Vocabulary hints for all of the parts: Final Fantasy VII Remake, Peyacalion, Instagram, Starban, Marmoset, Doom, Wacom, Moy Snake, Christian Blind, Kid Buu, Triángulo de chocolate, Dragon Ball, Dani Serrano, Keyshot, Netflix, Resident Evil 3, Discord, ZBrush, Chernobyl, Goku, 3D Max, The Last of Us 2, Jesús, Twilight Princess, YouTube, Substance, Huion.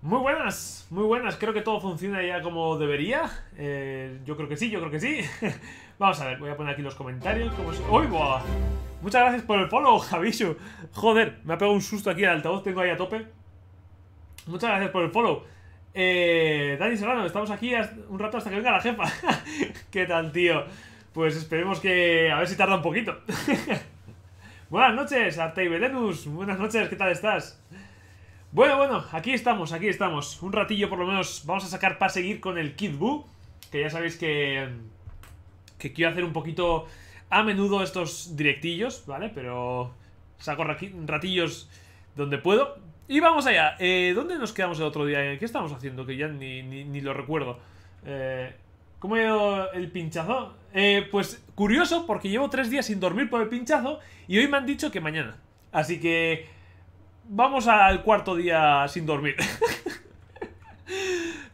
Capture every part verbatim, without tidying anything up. Muy buenas, muy buenas, creo que todo funciona ya como debería. eh, Yo creo que sí, yo creo que sí. Vamos a ver, voy a poner aquí los comentarios como si... ¡Uy, buah! Muchas gracias por el follow, Javishu. Joder, me ha pegado un susto aquí al altavoz, tengo ahí a tope. Muchas gracias por el follow. eh, Dani Serrano, estamos aquí un rato hasta que venga la jefa. ¿Qué tal, tío? Pues esperemos que... a ver si tarda un poquito. Buenas noches, Arte y Belenus. Buenas noches, ¿qué tal estás? Bueno, bueno, aquí estamos, aquí estamos. Un ratillo por lo menos vamos a sacar para seguir con el Kid Buu, que ya sabéis que... que quiero hacer un poquito a menudo estos directillos, ¿vale? Pero saco ratillos donde puedo. Y vamos allá. eh, ¿Dónde nos quedamos el otro día? ¿Qué estábamos haciendo? Que ya ni, ni, ni lo recuerdo. Eh... ¿Cómo llevo el pinchazo? Eh, pues curioso, porque llevo tres días sin dormir por el pinchazo y hoy me han dicho que mañana. Así que vamos al cuarto día sin dormir.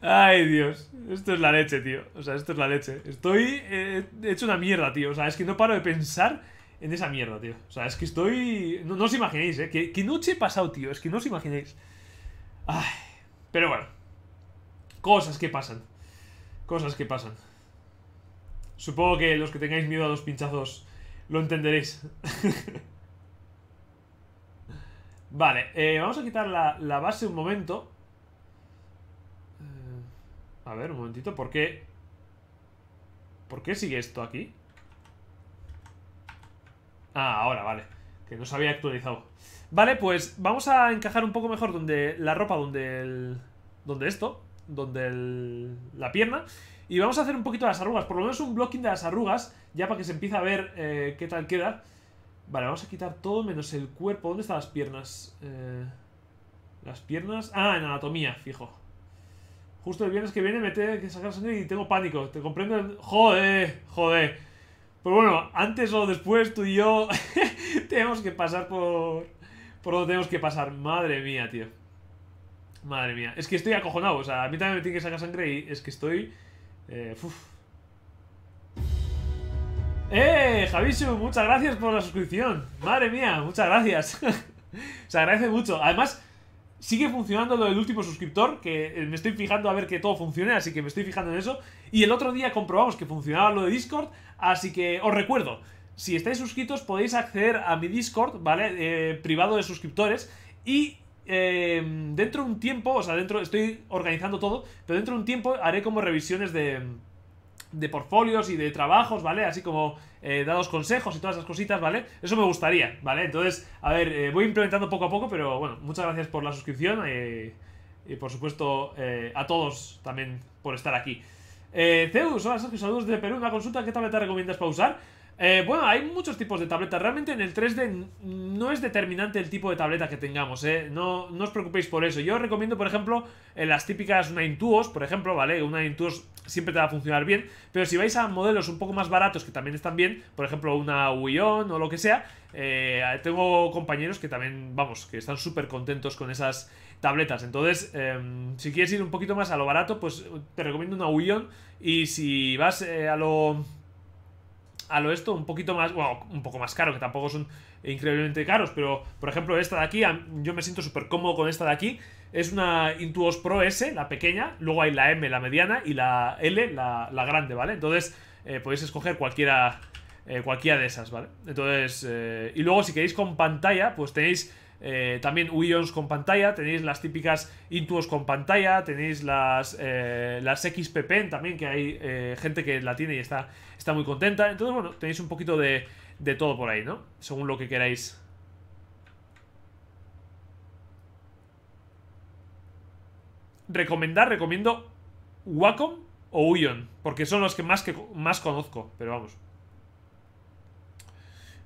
Ay, Dios. Esto es la leche, tío. O sea, esto es la leche. Estoy eh, hecho una mierda, tío. O sea, es que no paro de pensar en esa mierda, tío. O sea, es que estoy... No, no os imaginéis, ¿eh? ¿Qué, qué noche he pasado, tío? Es que no os imaginéis. Ay. Pero bueno. Cosas que pasan. Cosas que pasan. Supongo que los que tengáis miedo a los pinchazos lo entenderéis. Vale, eh, vamos a quitar la, la base un momento. eh, A ver, un momentito, ¿por qué? ¿Por qué sigue esto aquí? Ah, ahora, vale. Que no se había actualizado. Vale, pues vamos a encajar un poco mejor donde la ropa, donde el... donde esto donde el, la pierna, y vamos a hacer un poquito las arrugas, por lo menos un blocking de las arrugas, ya para que se empiece a ver eh, qué tal queda. Vale, vamos a quitar todo menos el cuerpo. ¿Dónde están las piernas? Eh, las piernas... Ah, en anatomía, fijo. Justo el viernes que viene me tengo que sacar sangre y tengo pánico. ¿Te comprendo? El... Joder, joder. Pues bueno, antes o después tú y yo tenemos que pasar por... por donde tenemos que pasar. Madre mía, tío. Madre mía, es que estoy acojonado, o sea, a mí también me tiene que sacar sangre y es que estoy... Eh, uf. ¡Eh, Javishu! Muchas gracias por la suscripción. Madre mía, muchas gracias. Se agradece mucho. Además, sigue funcionando lo del último suscriptor, que me estoy fijando a ver que todo funcione, así que me estoy fijando en eso. Y el otro día comprobamos que funcionaba lo de Discord, así que os recuerdo, si estáis suscritos podéis acceder a mi Discord, ¿vale? Eh, privado de suscriptores y... Eh, dentro de un tiempo, o sea, dentro estoy organizando todo, pero dentro de un tiempo haré como revisiones de, de portfolios y de trabajos, ¿vale? Así como eh, dados consejos y todas esas cositas, ¿vale? Eso me gustaría, ¿vale? Entonces, a ver, eh, voy implementando poco a poco, pero bueno, muchas gracias por la suscripción eh, y por supuesto eh, a todos también por estar aquí. Eh, Zeus, hola Sergio, saludos desde Perú, una consulta, ¿qué tableta recomiendas para usar? Eh, bueno, hay muchos tipos de tabletas. Realmente en el tres D no es determinante el tipo de tableta que tengamos, ¿eh? No, no os preocupéis por eso. Yo os recomiendo, por ejemplo, eh, las típicas una Intuos, por ejemplo, ¿vale? Una Intuos siempre te va a funcionar bien. Pero si vais a modelos un poco más baratos que también están bien, por ejemplo, una Huion o lo que sea, eh, tengo compañeros que también, vamos, que están súper contentos con esas tabletas. Entonces, eh, si quieres ir un poquito más a lo barato, pues te recomiendo una Huion. Y si vas eh, a lo... a lo esto, un poquito más, bueno, un poco más caro, que tampoco son increíblemente caros, pero por ejemplo esta de aquí, yo me siento súper cómodo con esta de aquí, es una Intuos Pro S, la pequeña, luego hay la M, la mediana, y la L, la, la grande, ¿vale? Entonces eh, podéis escoger cualquiera, eh, cualquiera de esas, ¿vale? Entonces, eh, y luego si queréis con pantalla, pues tenéis eh, también Huions con pantalla, tenéis las típicas Intuos con pantalla, tenéis las, eh, las X P-Pen también, que hay eh, gente que la tiene y está... está muy contenta. Entonces, bueno, tenéis un poquito de, de todo por ahí, ¿no? Según lo que queráis. Recomendar, recomiendo Wacom o Huion, porque son los que más, que más conozco, pero vamos.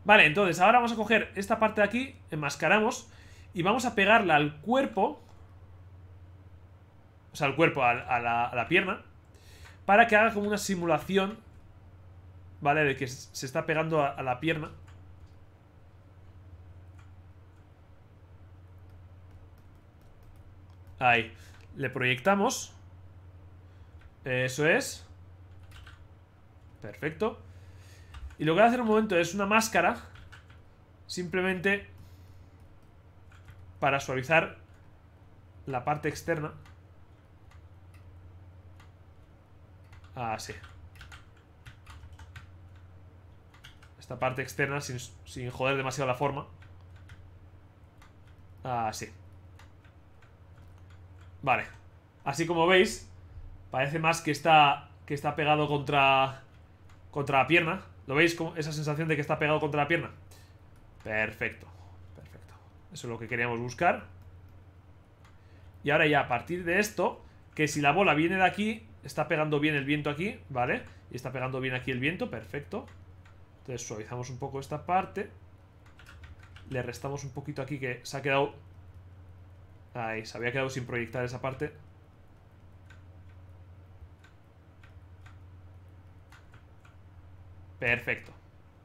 Vale, entonces, ahora vamos a coger esta parte de aquí, enmascaramos, y vamos a pegarla al cuerpo, o sea, al cuerpo, a, a, la, a la pierna, para que haga como una simulación... Vale, de que se está pegando a, a la pierna. Ahí. Le proyectamos. Eso es. Perfecto. Y lo que voy a hacer un momento es una máscara. Simplemente para suavizar la parte externa. Así. Esta parte externa sin, sin joder demasiado la forma. Así. Vale. Así como veis, parece más que está, que está pegado contra, contra la pierna. ¿Lo veis? Esa sensación de que está pegado contra la pierna. Perfecto. Perfecto. Eso es lo que queríamos buscar. Y ahora ya a partir de esto, que si la bola viene de aquí, está pegando bien el viento aquí, ¿vale? Y está pegando bien aquí el viento, perfecto. Entonces suavizamos un poco esta parte. Le restamos un poquito aquí que se ha quedado... Ahí, se había quedado sin proyectar esa parte. Perfecto.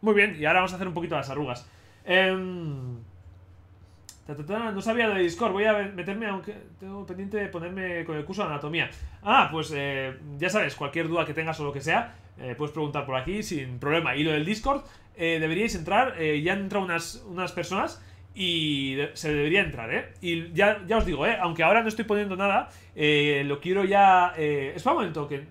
Muy bien, y ahora vamos a hacer un poquito las arrugas. Eh... No sabía lo de Discord, voy a meterme, aunque tengo pendiente de ponerme con el curso de anatomía. Ah, pues eh, ya sabes, cualquier duda que tengas o lo que sea, eh, puedes preguntar por aquí sin problema. Y lo del Discord, eh, deberíais entrar, eh, ya han entrado unas, unas personas y se debería entrar, ¿eh? Y ya, ya os digo, ¿eh? Aunque ahora no estoy poniendo nada, eh, lo quiero ya... Eh, espera un momento, que...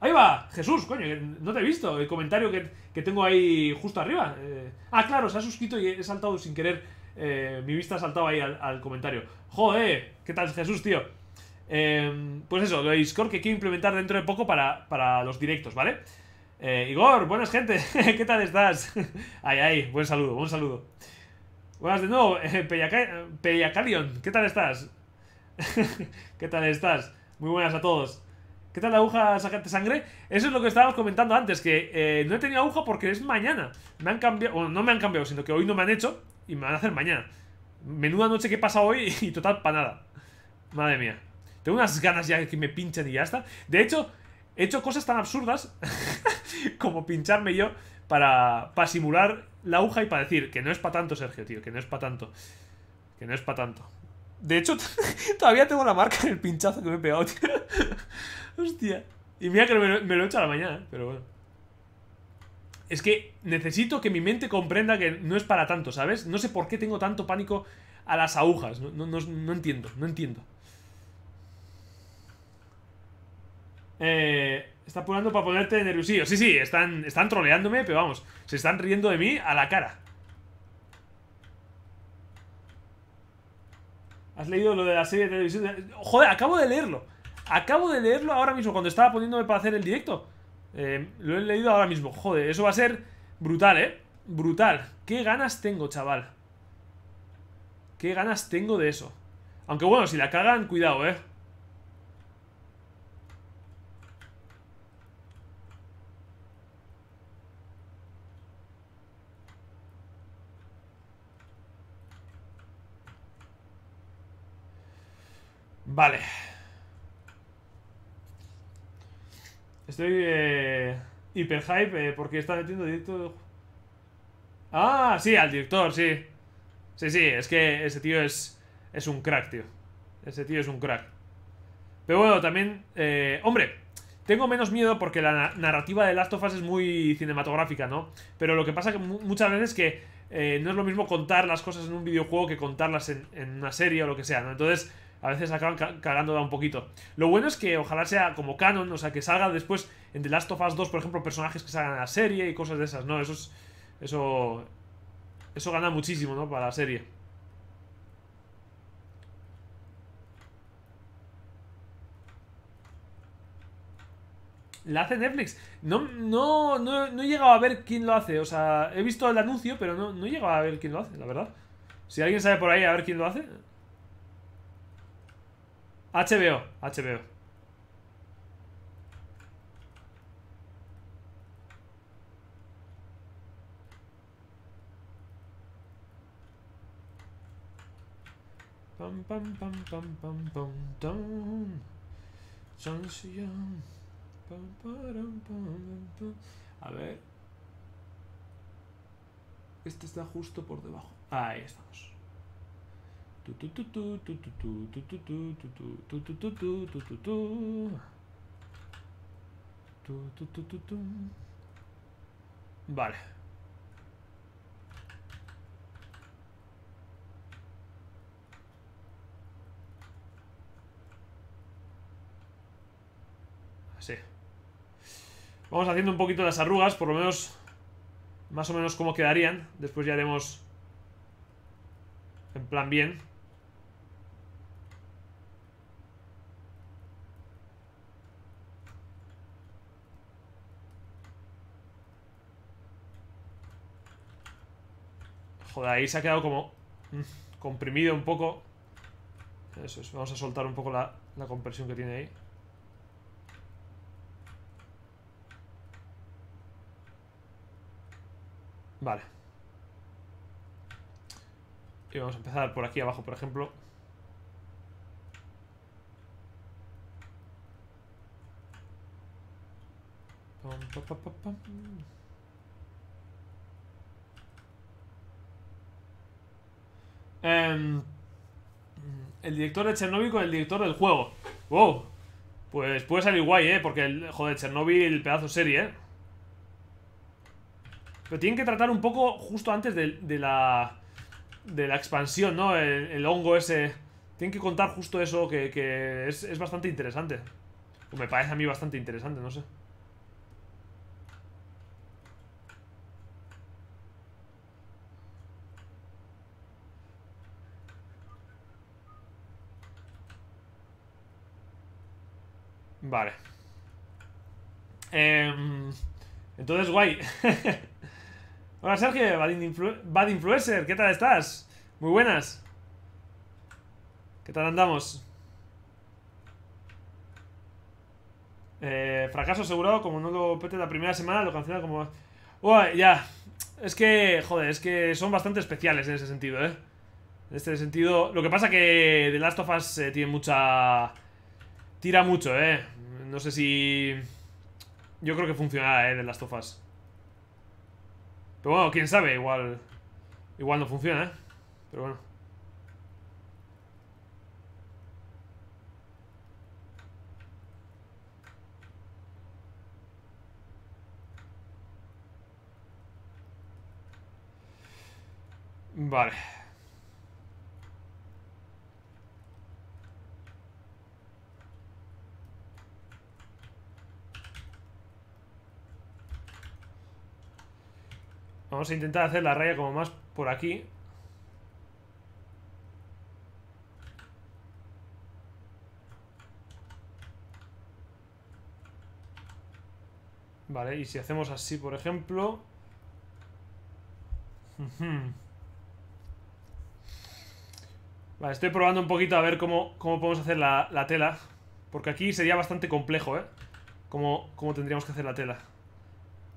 Ahí va, Jesús, coño, que no te he visto el comentario que, que tengo ahí justo arriba. Eh, ah, claro, se ha suscrito y he saltado sin querer... Eh, mi vista ha saltado ahí al, al comentario. Joder, ¿qué tal Jesús, tío? Eh, pues eso, lo de Discord que quiero implementar dentro de poco para, para los directos, ¿vale? Eh, Igor, buenas gente, ¿qué tal estás? Ay, ay, buen saludo, buen saludo. Buenas de nuevo, eh, Peyaca Peyacalion, ¿qué tal estás? ¿Qué tal estás? Muy buenas a todos. ¿Qué tal la aguja sacarte sangre? Eso es lo que estábamos comentando antes, que eh, no he tenido aguja porque es mañana. Me han cambiado, bueno, no me han cambiado, sino que hoy no me han hecho. Y me van a hacer mañana. Menuda noche que he pasado hoy y total para nada. Madre mía. Tengo unas ganas ya que me pinchen y ya está. De hecho, he hecho cosas tan absurdas como pincharme yo para, para simular la aguja y para decir que no es para tanto, Sergio, tío. Que no es para tanto. Que no es para tanto. De hecho, todavía tengo la marca del pinchazo que me he pegado, tío. Hostia. Y mira que me, me lo he hecho a la mañana, ¿eh? Pero bueno. Es que necesito que mi mente comprenda que no es para tanto, ¿sabes? No sé por qué tengo tanto pánico a las agujas. No, no, no, no entiendo, no entiendo. Eh, está apurando para ponerte nerviosillo. Sí, sí, están, están troleándome, pero vamos, se están riendo de mí a la cara. ¿Has leído lo de la serie de televisión? Joder, acabo de leerlo. Acabo de leerlo ahora mismo, cuando estaba poniéndome para hacer el directo. Eh, lo he leído ahora mismo. Joder, eso va a ser brutal, ¿eh? Brutal. Qué ganas tengo, chaval. Qué ganas tengo de eso. Aunque bueno, si la cagan, cuidado, ¿eh? Vale. Estoy eh, hiper hype eh, porque está metiendo directo. Ah, sí, al director, sí. Sí, sí, es que ese tío es, es un crack, tío. Ese tío es un crack. Pero bueno, también... Eh, hombre, tengo menos miedo porque la na narrativa de Last of Us es muy cinematográfica, ¿no? Pero lo que pasa que muchas veces que eh, no es lo mismo contar las cosas en un videojuego que contarlas en, en una serie o lo que sea, ¿no? Entonces... A veces acaban cagándola un poquito. Lo bueno es que ojalá sea como canon, o sea, que salga después en The Last of Us dos, por ejemplo, personajes que salgan a la serie y cosas de esas, ¿no? Eso es, eso, eso gana muchísimo, ¿no? Para la serie. ¿La hace Netflix? No, no, no, no he llegado a ver quién lo hace, o sea, he visto el anuncio, pero no, no he llegado a ver quién lo hace, la verdad. Si alguien sabe por ahí a ver quién lo hace... H B O, H B O. Pam pam pam pam pam pam pam. A ver. Este está justo por debajo. Ahí estamos. Vale. sé. Vamos haciendo un poquito las arrugas, por lo menos, más o menos cómo quedarían. Después ya haremos en plan bien. Joder, ahí se ha quedado como comprimido un poco. Eso es, vamos a soltar un poco la, la compresión que tiene ahí. Vale. Y vamos a empezar por aquí abajo, por ejemplo. Pam, pam, pam, pam, pam. Um, el director de Chernobyl con el director del juego. Wow. Pues puede salir guay, eh. Porque el joder, Chernobyl, pedazo serie, eh. Pero tienen que tratar un poco justo antes de, de la de la expansión, ¿no? El, el hongo ese. Tienen que contar justo eso que, que es, es bastante interesante. O me parece a mí bastante interesante, no sé. Vale. Eh, entonces, guay. Hola, Sergio. Bad, influ Bad Influencer. ¿Qué tal estás? Muy buenas. ¿Qué tal andamos? Eh, fracaso asegurado. Como no lo pete la primera semana, lo cancela como... Uy, ya. Es que, joder, es que son bastante especiales en ese sentido, ¿eh? En este sentido... Lo que pasa que The Last of Us eh, tiene mucha... Tira mucho, eh. No sé si... Yo creo que funcionará, eh, de las tofas. Pero bueno, quién sabe, igual... Igual no funciona, eh. Pero bueno. Vale. Vamos a intentar hacer la raya como más por aquí. Vale, y si hacemos así, por ejemplo... Vale, estoy probando un poquito a ver cómo, cómo podemos hacer la, la tela. Porque aquí sería bastante complejo, ¿eh? Cómo, cómo tendríamos que hacer la tela.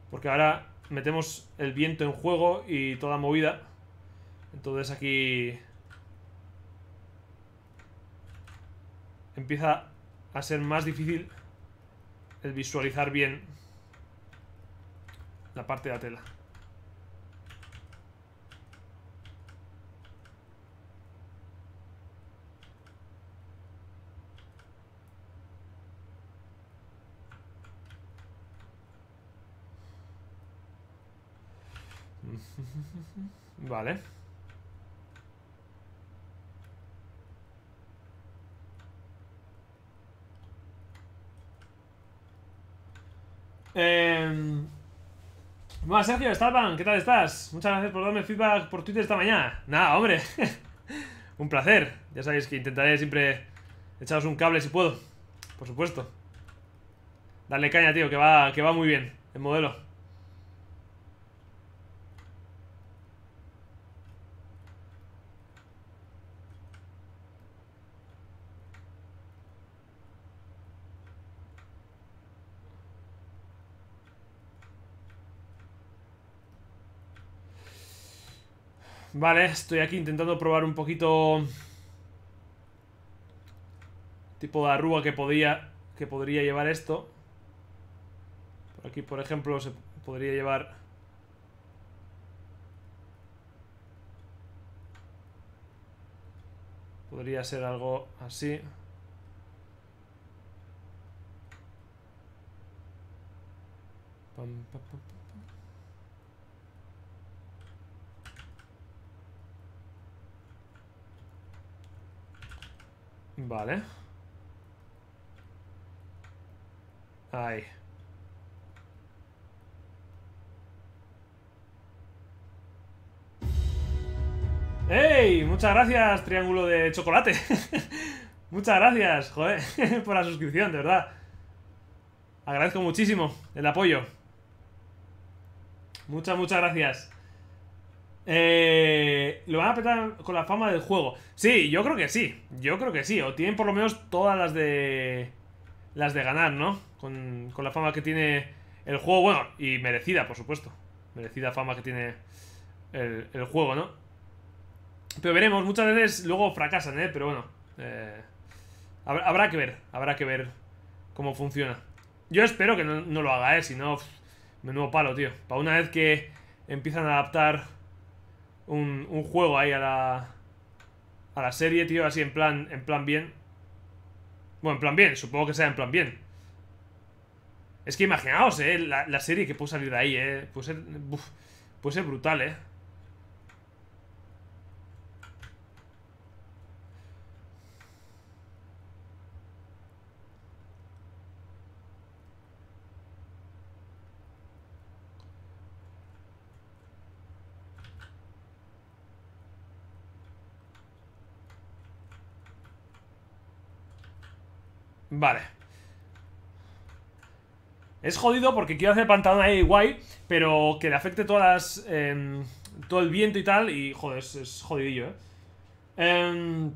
Porque ahora... Metemos el viento en juego y toda movida. Entonces aquí empieza a ser más difícil el visualizar bien la parte de la tela. Vale. Eh... Hola, Sergio, Starban, ¿qué tal estás? Muchas gracias por darme feedback por Twitter esta mañana. Nada, hombre. Un placer. Ya sabéis que intentaré siempre echaros un cable si puedo. Por supuesto. Dale caña, tío, que va, que va muy bien el modelo. Vale, estoy aquí intentando probar un poquito tipo de arruga que podía, que podría llevar esto. Por aquí, por ejemplo, se podría llevar podría ser algo así. Pam, pam, pam. Vale. Ay. ¡Ey! Muchas gracias, Triángulo de Chocolate. Muchas gracias, joder, por la suscripción, de verdad. Agradezco muchísimo el apoyo. Muchas, muchas gracias. Eh, ¿Lo van a petar con la fama del juego? Sí, yo creo que sí. Yo creo que sí. O tienen por lo menos todas las de... Las de ganar, ¿no? Con, con la fama que tiene el juego. Bueno, y merecida, por supuesto. Merecida fama que tiene el, el juego, ¿no? Pero veremos. Muchas veces luego fracasan, ¿eh? Pero bueno. Eh, habrá, habrá que ver. Habrá que ver cómo funciona. Yo espero que no, no lo haga, ¿eh? Si no, menudo palo, tío. Para una vez que empiezan a adaptar... Un, un juego ahí a la a la serie, tío, así en plan en plan bien. Bueno, en plan bien, supongo que sea en plan bien. Es que imaginaos, eh, la, la serie que puede salir de ahí, eh. Puede ser, uf, puede ser brutal, eh. Vale. Es jodido porque quiero hacer pantalón ahí guay, pero que le afecte todas las, eh, todo el viento y tal. Y joder, es, es jodidillo, eh. eh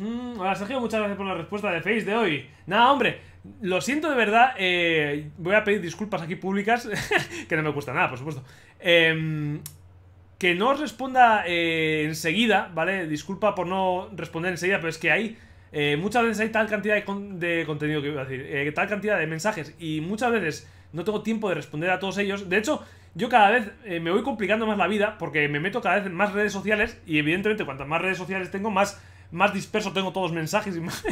uh-huh. Hola Sergio, muchas gracias por la respuesta de Face de hoy. Nada, hombre, lo siento de verdad. eh, Voy a pedir disculpas aquí públicas. Que no me cuesta nada, por supuesto. eh, Que no os responda eh, enseguida, ¿vale? Disculpa por no responder enseguida, pero es que hay... Eh, muchas veces hay tal cantidad de, con de contenido que iba a decir, eh, tal cantidad de mensajes, y muchas veces no tengo tiempo de responder a todos ellos. De hecho, yo cada vez eh, me voy complicando más la vida porque me meto cada vez en más redes sociales, y evidentemente cuantas más redes sociales tengo, más, más disperso tengo todos los mensajes y más...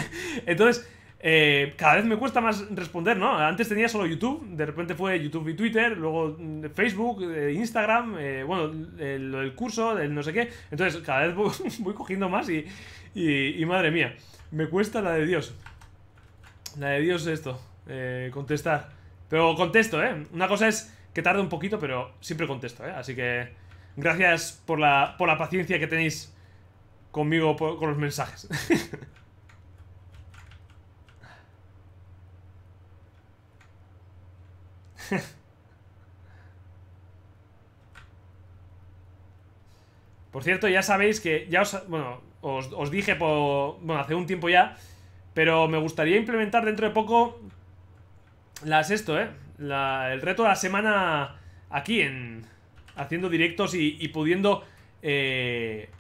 Entonces, eh, cada vez me cuesta más responder, ¿no? Antes tenía solo YouTube, de repente fue YouTube y Twitter, luego Facebook, eh, Instagram, eh, bueno, el, el curso, el no sé qué. Entonces, cada vez voy, voy cogiendo más y, y, y madre mía. Me cuesta la de Dios. La de Dios esto, eh, contestar. Pero contesto, eh. Una cosa es que tarde un poquito, pero siempre contesto, eh. Así que gracias por la, por la paciencia que tenéis conmigo por, con los mensajes. Por cierto, ya sabéis que ya os... Bueno... Os, os dije por, bueno, hace un tiempo ya, pero me gustaría implementar dentro de poco las esto, eh la, el reto de la semana aquí en haciendo directos y, y pudiendo eh,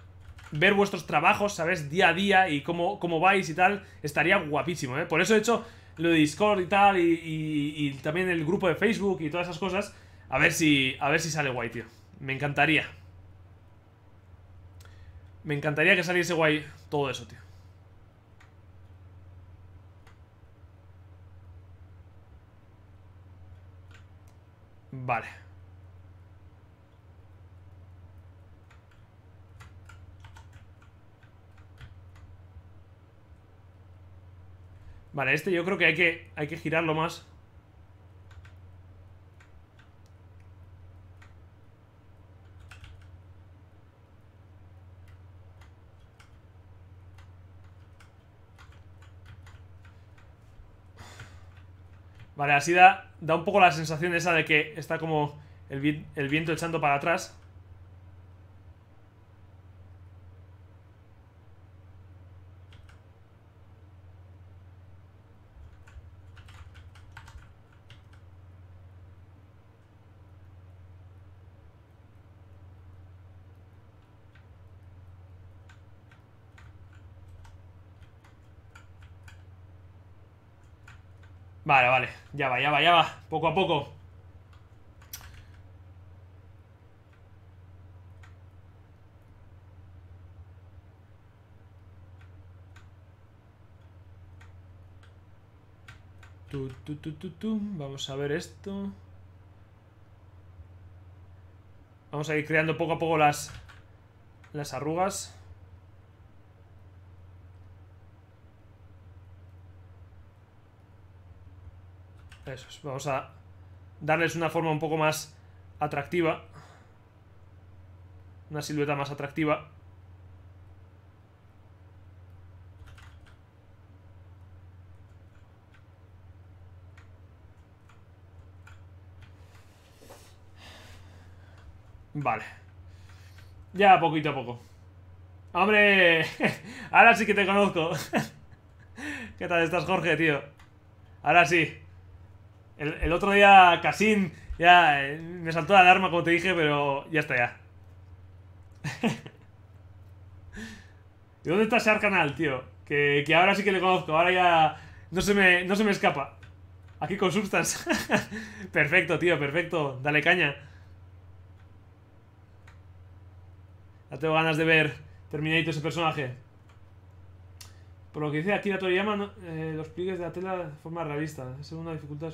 ver vuestros trabajos, ¿sabes? Día a día y cómo, cómo vais y tal. Estaría guapísimo, eh por eso he hecho lo de Discord y tal, y, y, y también el grupo de Facebook y todas esas cosas. A ver si, a ver si sale guay, tío. Me encantaría. Me encantaría que saliese guay todo eso, tío. Vale. Vale, este yo creo que hay que, hay que girarlo más. Vale, así da, da un poco la sensación esa de que está como el, el viento echando para atrás. Vale, vale, ya va, ya va, ya va, poco a poco. Tu, tu, tu, tu, tu. Vamos a ver esto. Vamos a ir creando poco a poco las, las arrugas. Eso es, vamos a darles una forma un poco más atractiva. Una silueta más atractiva. Vale. Ya poquito a poco. ¡Hombre! Ahora sí que te conozco. ¿Qué tal estás, Jorge, tío? Ahora sí. El, el otro día, Casín, ya eh, me saltó la alarma, como te dije, pero ya está ya. ¿Y dónde está ese canal, tío? Que, que ahora sí que le conozco, ahora ya no se me, no se me escapa. Aquí con Substance. Perfecto, tío, perfecto. Dale caña. Ya tengo ganas de ver terminadito ese personaje. Por lo que dice Akira Toriyama, no, eh, los pliegues de la tela de forma realista. Es una dificultad.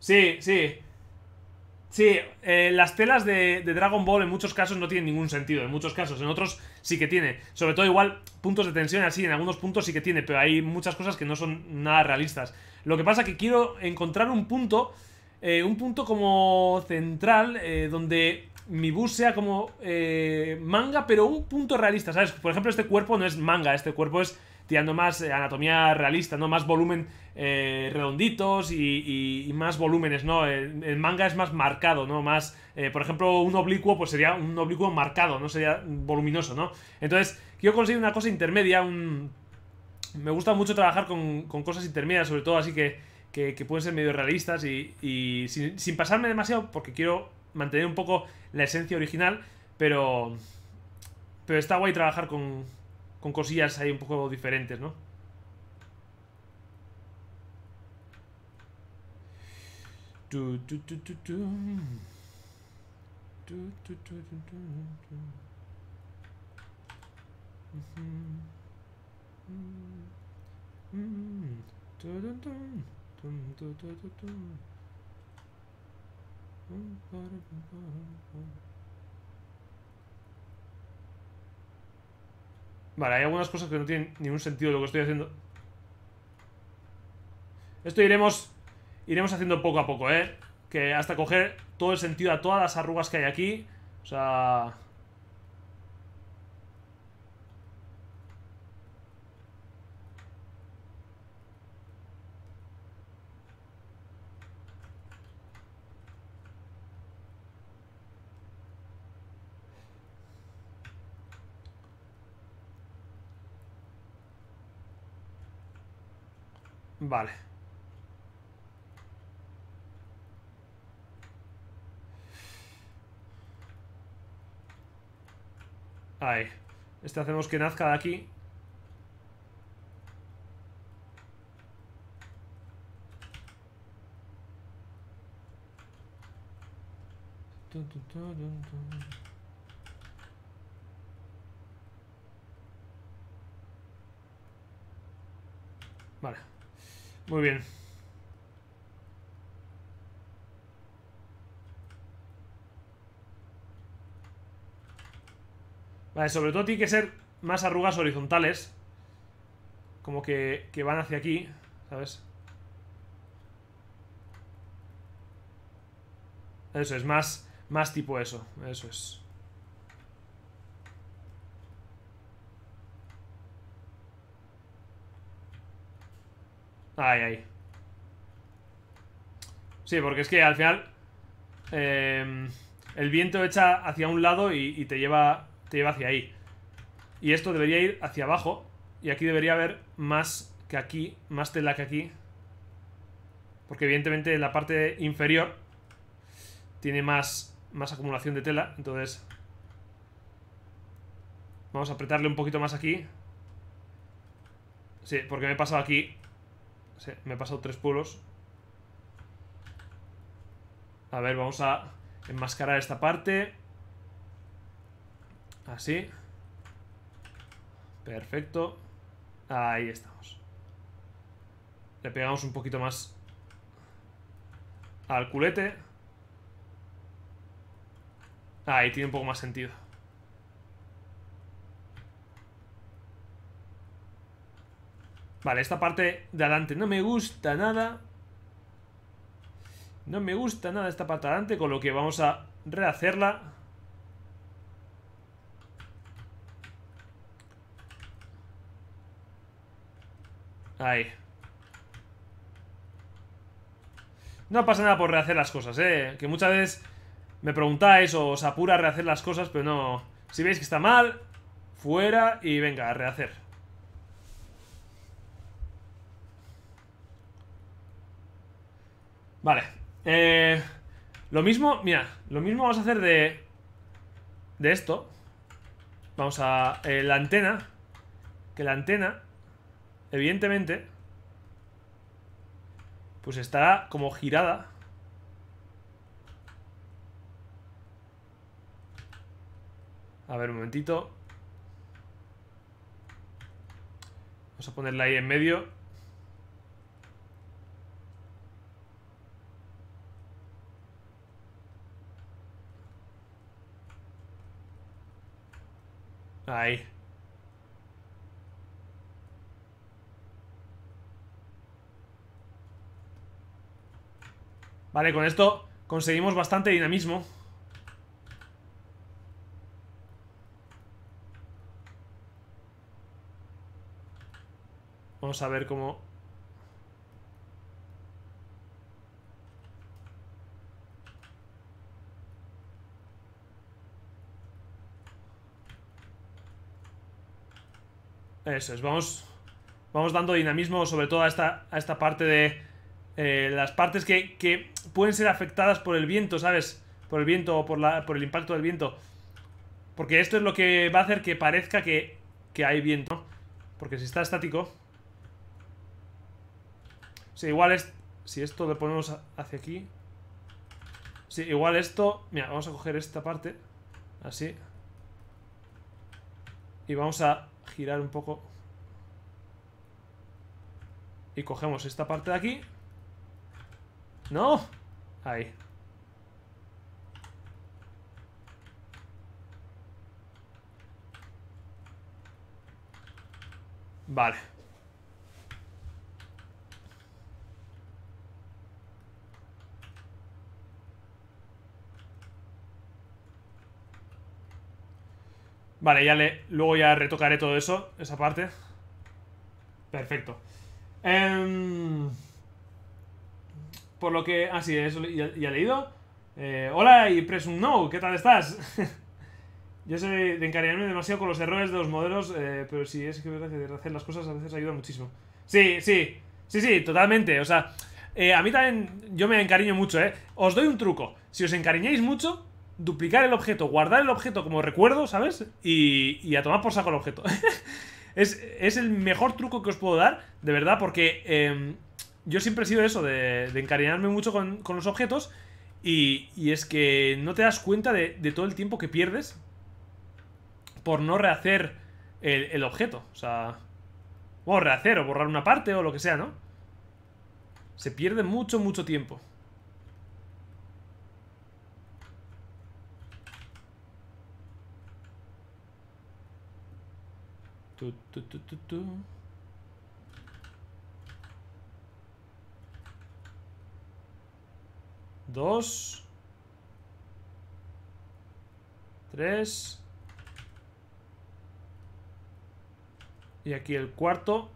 Sí, sí. Sí, eh, las telas de, de Dragon Ball en muchos casos no tienen ningún sentido. En muchos casos, en otros sí que tiene. Sobre todo igual puntos de tensión así, en algunos puntos sí que tiene. Pero hay muchas cosas que no son nada realistas. Lo que pasa es que quiero encontrar un punto, eh, un punto como central, eh, donde mi bus sea como eh, manga, pero un punto realista, ¿sabes? Por ejemplo, este cuerpo no es manga, este cuerpo es tirando más eh, anatomía realista, ¿no? Más volumen eh, redonditos y, y, y más volúmenes, ¿no? El, el manga es más marcado, ¿no? Más, eh, por ejemplo, un oblicuo, pues sería un oblicuo marcado, no sería voluminoso, ¿no? Entonces, quiero conseguir una cosa intermedia, un... Me gusta mucho trabajar con, con cosas intermedias, sobre todo, así que, que, que pueden ser medio realistas y, y sin, sin pasarme demasiado, porque quiero mantener un poco la esencia original, pero pero está guay trabajar con, con cosillas ahí un poco diferentes, ¿no? Vale, hay algunas cosas que no tienen ningún sentido lo que estoy haciendo. Esto iremos iremos haciendo poco a poco, ¿eh? Que hasta coger todo el sentido a todas las arrugas que hay aquí. O sea... Vale. Ahí. Este hacemos que nazca de aquí. Vale. Muy bien. Vale, sobre todo tiene que ser más arrugas horizontales. Como que, que van hacia aquí, ¿sabes? Eso es, más, más tipo eso. Eso es. Ahí, ahí. Sí, porque es que al final eh, el viento echa hacia un lado y, y te lleva te lleva hacia ahí. Y esto debería ir hacia abajo. Y aquí debería haber más que aquí, más tela que aquí. Porque evidentemente la parte inferior tiene más, más acumulación de tela. Entonces vamos a apretarle un poquito más aquí. Sí, porque me he pasado aquí. Sí, me he pasado tres pueblos. A ver, vamos a enmascarar esta parte. Así. Perfecto. Ahí estamos. Le pegamos un poquito más al culete. Ahí tiene un poco más sentido. Vale, esta parte de adelante no me gusta nada. No me gusta nada esta parte de adelante, con lo que vamos a rehacerla. Ahí. No pasa nada por rehacer las cosas, eh. Que muchas veces me preguntáis o os apura a rehacer las cosas, pero no. Si veis que está mal, fuera y venga, a rehacer. Vale. Eh, lo mismo, mira, lo mismo vamos a hacer de. De esto. Vamos a. Eh, la antena. Que la antena, evidentemente, pues estará como girada. A ver, un momentito. Vamos a ponerla ahí en medio. Ahí. Vale, con esto conseguimos bastante dinamismo. Vamos a ver cómo... Eso es, vamos, vamos dando dinamismo sobre todo a esta, a esta parte de... Eh, las partes que, que pueden ser afectadas por el viento, ¿sabes? Por el viento o por, la, por el impacto del viento. Porque esto es lo que va a hacer que parezca que, que hay viento, ¿no? Porque si está estático... Sí, igual es... Si esto lo ponemos hacia aquí... Sí, igual esto... Mira, vamos a coger esta parte. Así. Y vamos a girar un poco. Y cogemos esta parte de aquí... No, ahí. Vale. Vale, ya le, luego ya retocaré todo eso, esa parte. Perfecto. Eh... Por lo que... Ah, sí, eso ya, ya he leído. Eh, hola y Presum No, ¿qué tal estás? Yo soy de encariñarme demasiado con los errores de los modelos, eh, pero sí, es que verdad que hacer las cosas a veces ayuda muchísimo. Sí, sí, sí, sí, totalmente. O sea, eh, a mí también yo me encariño mucho, ¿eh? Os doy un truco. Si os encariñáis mucho, duplicar el objeto, guardar el objeto como recuerdo, ¿sabes? Y, y a tomar por saco el objeto. es, es el mejor truco que os puedo dar, de verdad, porque... Eh, yo siempre he sido eso, de, de encariñarme mucho con, con los objetos y, y es que no te das cuenta de, de todo el tiempo que pierdes por no rehacer el, el objeto. O sea, o rehacer o borrar una parte o lo que sea, ¿no? Se pierde mucho, mucho tiempo. Tu, tu, tu, tu, tu. Dos. Tres. Y aquí el cuarto.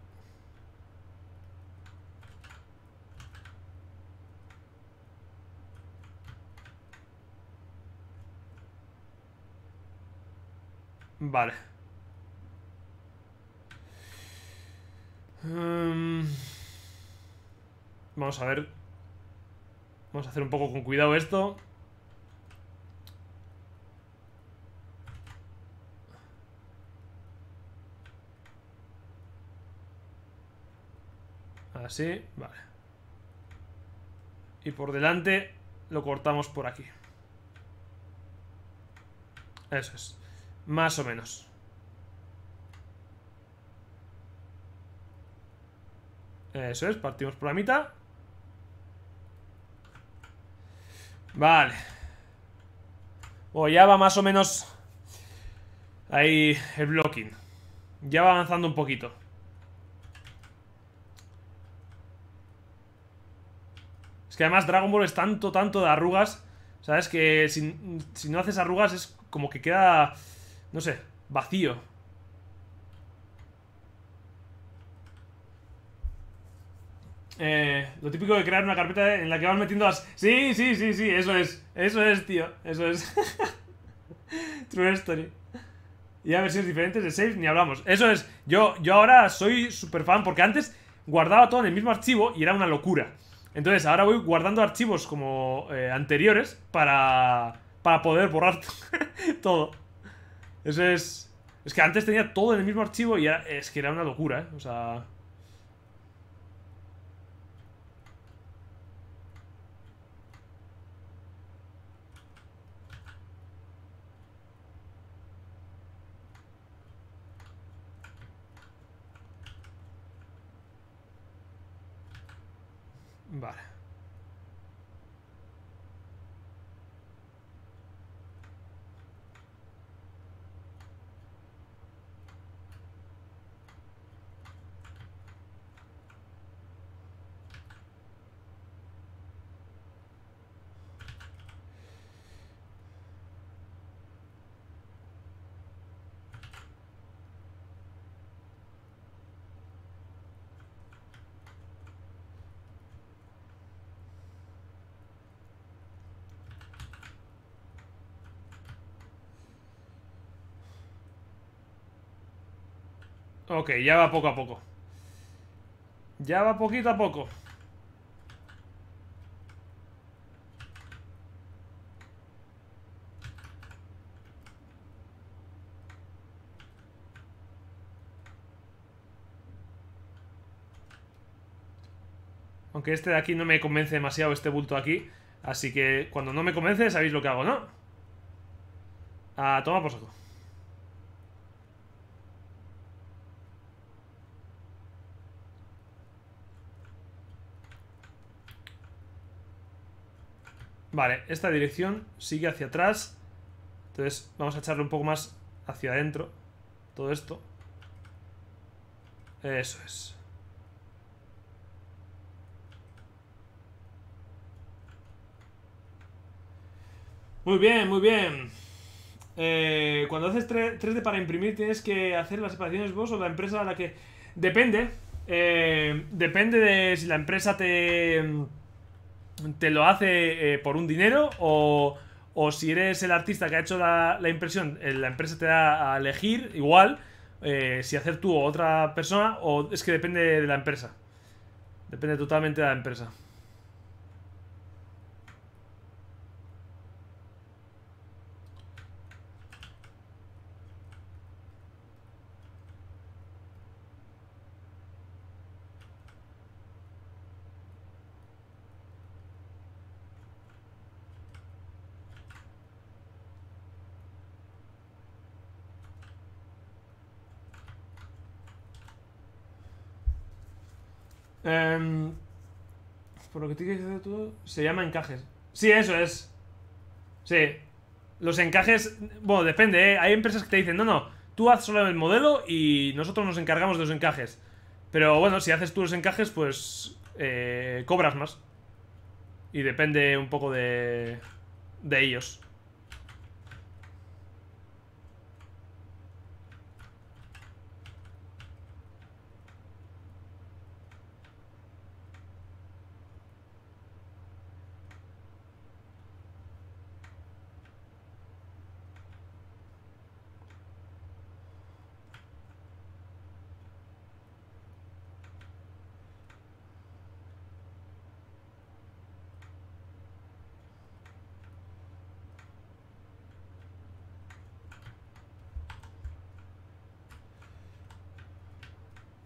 Vale. Um, vamos a ver. Vamos a hacer un poco con cuidado esto. Así, vale. Y por delante lo cortamos por aquí. Eso es. Más o menos. Eso es, partimos por la mitad. Vale. O ya va más o menos ahí el blocking. Ya va avanzando un poquito. que además Dragon Ball es tanto, tanto de arrugas, ¿sabes? Que si, si no haces arrugas es como que queda, no sé, vacío. Eh, lo típico de crear una carpeta en la que vas metiendo las... Sí, sí, sí, sí, eso es. Eso es, tío. Eso es. True story. Y a versiones diferentes de saves ni hablamos. Eso es. Yo, yo ahora soy súper fan porque antes guardaba todo en el mismo archivo y era una locura. Entonces ahora voy guardando archivos como eh, anteriores para, para poder borrar todo. Eso es. Es que antes tenía todo en el mismo archivo y era, es que era una locura, ¿eh? O sea... Vale. Ok, ya va poco a poco. Ya va poquito a poco. Aunque este de aquí no me convence demasiado, este bulto aquí. Así que cuando no me convence, sabéis lo que hago, ¿no? Ah, toma por saco. Vale, esta dirección sigue hacia atrás. Entonces vamos a echarle un poco más hacia adentro. Todo esto. Eso es. Muy bien, muy bien. eh, Cuando haces tres D para imprimir, ¿tienes que hacer las separaciones vos o la empresa a la que...? Depende. eh, Depende de si la empresa te... te lo hace eh, por un dinero o, o si eres el artista que ha hecho la, la impresión, eh, la empresa te da a elegir igual eh, si hacer tú o otra persona, o es que depende de la empresa. Depende totalmente de la empresa. Um, por lo que tienes que hacer tú, se llama encajes. Sí, eso es. Sí. Los encajes, bueno, depende, ¿eh? Hay empresas que te dicen, no, no, tú haz solo el modelo y nosotros nos encargamos de los encajes. Pero bueno, si haces tú los encajes, pues eh, cobras más. Y depende un poco de, de ellos.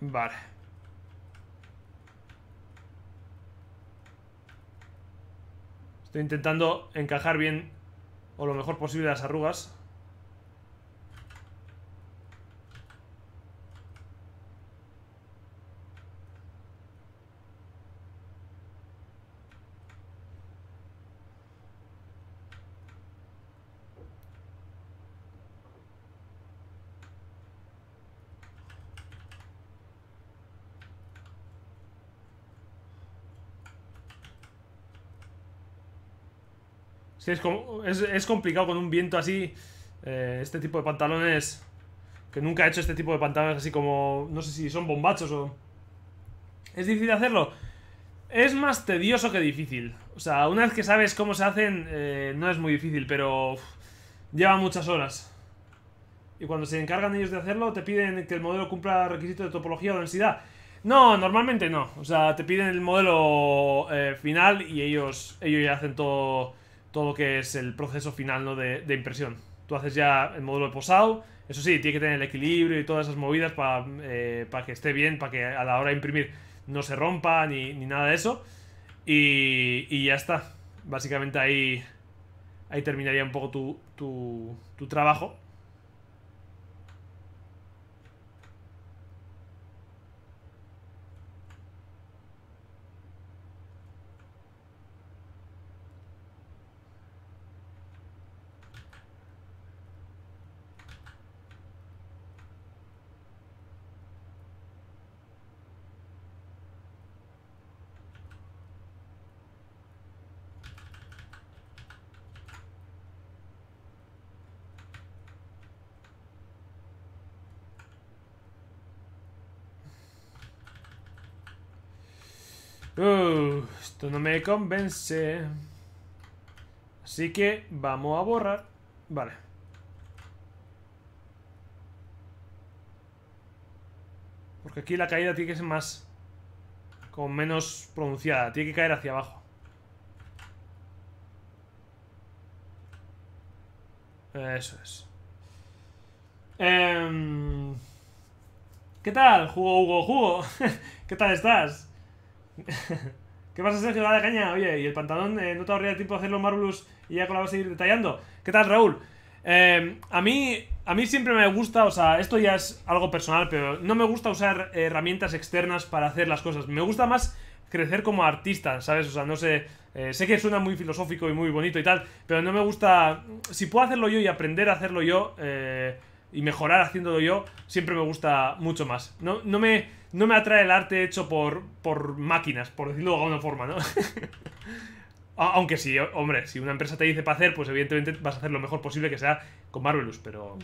Vale. Estoy intentando encajar bien o lo mejor posible las arrugas. Sí, es, es, es complicado con un viento así. Eh, este tipo de pantalones. Que nunca he hecho este tipo de pantalones así como... No sé si son bombachos o... ¿Es difícil hacerlo? Es más tedioso que difícil. O sea, una vez que sabes cómo se hacen, eh, no es muy difícil, pero... Uff, lleva muchas horas. Y cuando se encargan ellos de hacerlo, te piden que el modelo cumpla requisitos de topología o densidad. No, normalmente no. O sea, te piden el modelo eh, final y ellos, ellos ya hacen todo, todo lo que es el proceso final, ¿no? de, de impresión. Tú haces ya el modelo de posado. Eso sí, tiene que tener el equilibrio y todas esas movidas para eh, pa que esté bien, para que a la hora de imprimir no se rompa ni, ni nada de eso. Y, y ya está. Básicamente ahí, ahí terminaría un poco tu, tu, tu trabajo. Uh, esto no me convence. Así que vamos a borrar. Vale. Porque aquí la caída tiene que ser más... Como menos pronunciada. Tiene que caer hacia abajo. Eso es. Eh, ¿Qué tal? Jugo, Hugo, Jugo. ¿Qué tal estás? ¿Qué pasa, Sergio? Dale caña. Oye, y el pantalón, eh, no te ahorraría tiempo de hacerlo Marvelous y ya con la vas a ir detallando. ¿Qué tal, Raúl? Eh, a mí a mí siempre me gusta, o sea, esto ya es algo personal, pero no me gusta usar herramientas externas para hacer las cosas. Me gusta más crecer como artista, ¿sabes? O sea, no sé, eh, sé que suena muy filosófico y muy bonito y tal, pero no me gusta... Si puedo hacerlo yo y aprender a hacerlo yo, eh, y mejorar haciéndolo yo, siempre me gusta mucho más. No, no me... No me atrae el arte hecho por, por máquinas, por decirlo de alguna forma, ¿no? Aunque sí, hombre, si una empresa te dice para hacer, pues evidentemente vas a hacer lo mejor posible que sea con Marvelous, pero...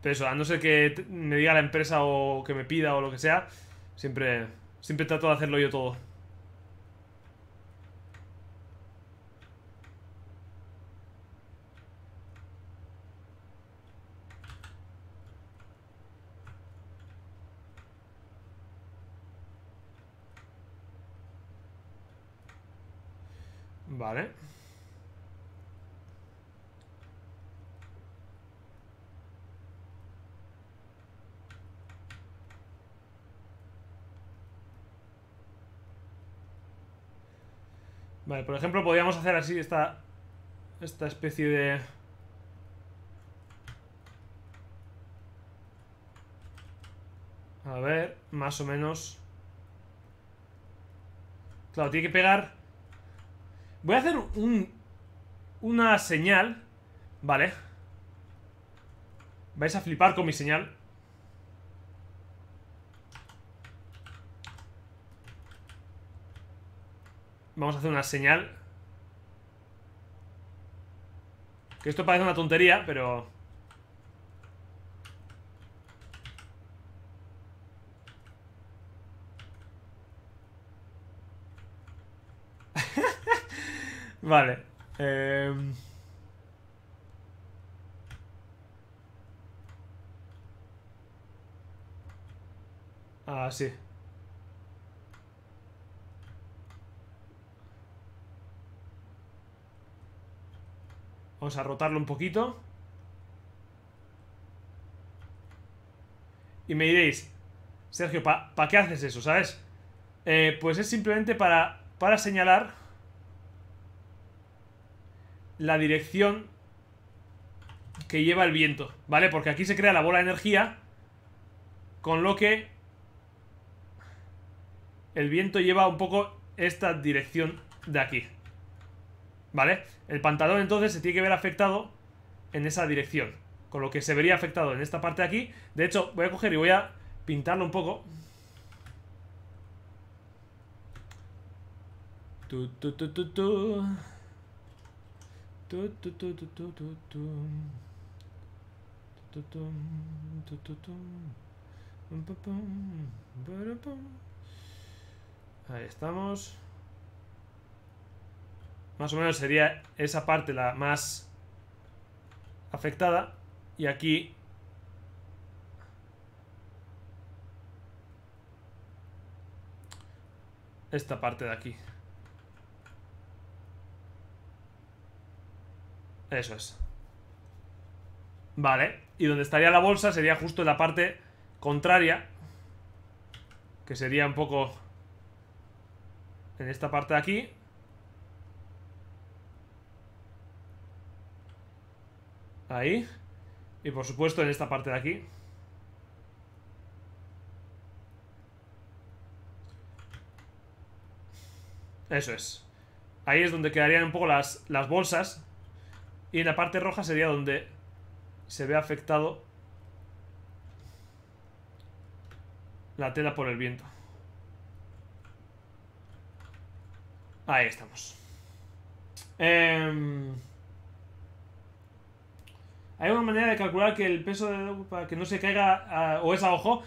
Pero eso, a no ser que me diga la empresa o que me pida o lo que sea, siempre, siempre trato de hacerlo yo todo. Vale. Vale, por ejemplo, podríamos hacer así esta, esta especie de... A ver, más o menos. Claro, tiene que pegar... Voy a hacer un, una señal. Vale. Vais a flipar con mi señal. Vamos a hacer una señal. Que esto parece una tontería, pero... Vale. Eh... Ah, sí. Vamos a rotarlo un poquito. Y me diréis, Sergio, ¿pa, pa qué haces eso, sabes? Eh, pues es simplemente para, para señalar... la dirección que lleva el viento, ¿vale? Porque aquí se crea la bola de energía, con lo que el viento lleva un poco esta dirección de aquí, ¿vale? El pantalón entonces se tiene que ver afectado en esa dirección, con lo que se vería afectado en esta parte de aquí. De hecho, voy a coger y voy a pintarlo un poco. Tu, tu, tu, tu, tu. Tu, tu, tu, tu, tu, tu, tu. Tu, tu, tu, tu, tu. Ahí estamos. Más o menos sería esa parte la más afectada. Y aquí esta parte de aquí. Eso es. Vale. Y donde estaría la bolsa sería justo en la parte contraria, que sería un poco en esta parte de aquí. Ahí. Y por supuesto en esta parte de aquí. Eso es. Ahí es donde quedarían un poco las, las bolsas. Y en la parte roja sería donde se ve afectado la tela por el viento. Ahí estamos. Eh... ¿Hay una manera de calcular que el peso de para que no se caiga a, o es a ojo?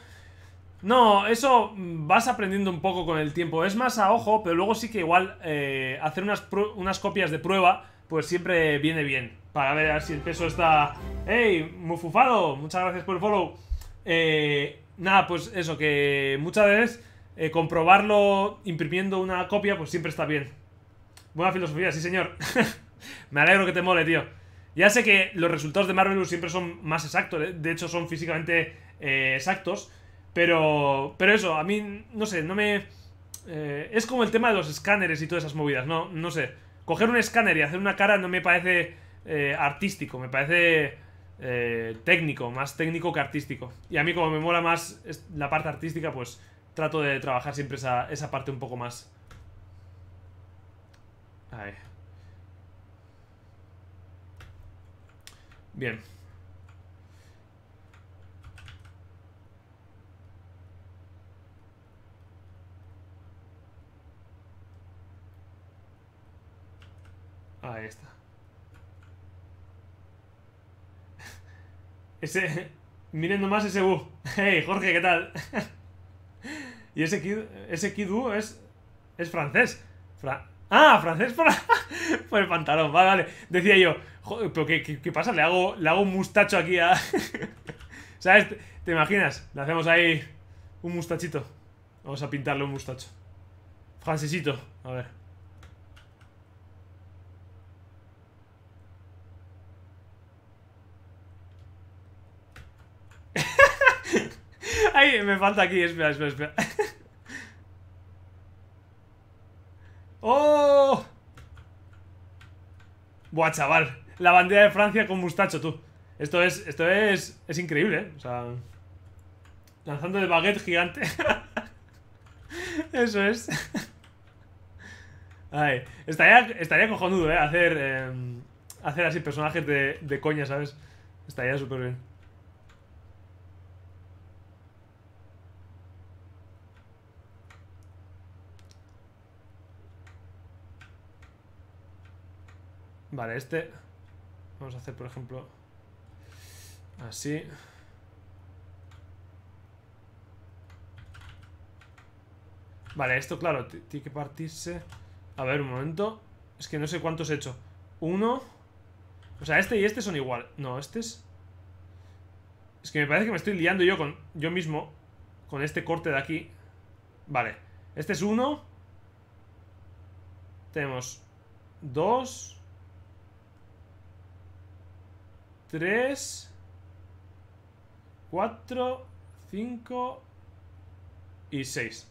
No, eso vas aprendiendo un poco con el tiempo. Es más a ojo, pero luego sí que igual eh, hacer unas, unas copias de prueba, pues siempre viene bien. Para ver si el peso está... ¡Ey, mufufado! Muchas gracias por el follow. Eh, nada, pues eso, que muchas veces eh, comprobarlo imprimiendo una copia, pues siempre está bien. Buena filosofía, sí señor. Me alegro que te mole, tío. Ya sé que los resultados de Marvelous siempre son más exactos, de hecho son físicamente eh, exactos, pero pero eso, a mí, no sé, no me... Eh, es como el tema de los escáneres y todas esas movidas, no, no sé. Coger un escáner y hacer una cara no me parece eh, artístico, me parece eh, técnico, más técnico que artístico. Y a mí como me mola más la parte artística, pues trato de trabajar siempre esa, esa parte un poco más. Ahí. Bien. Ahí está. Ese... Miren nomás ese Buu. Hey, Jorge, ¿qué tal? Y ese Kid... Ese Kid Buu es... Es francés. Fra... Ah, francés por, por el pantalón. Vale, vale. Decía yo, joder, pero qué, qué, ¿qué pasa? Le hago, le hago un mustacho aquí a... ¿Sabes? ¿Te, ¿Te imaginas? Le hacemos ahí un mustachito. Vamos a pintarle un mustacho. Francesito. A ver. Ay, me falta aquí. Espera, espera, espera. ¡Oh! Buah, chaval. La bandera de Francia con mustacho, tú. Esto es... Esto es... Es increíble, ¿eh? O sea... Lanzando el baguette gigante. Eso es. Ay, estaría, estaría cojonudo, ¿eh? Hacer... Eh, hacer así personajes de, de coña, ¿sabes? Estaría súper bien. Vale, este... Vamos a hacer, por ejemplo... Así... Vale, esto, claro, tiene que partirse... A ver, un momento... Es que no sé cuántos he hecho... Uno... O sea, este y este son igual... No, este es... Es que me parece que me estoy liando yo con... Yo mismo... Con este corte de aquí... Vale... Este es uno... Tenemos... Dos... tres, cuatro, cinco y seis.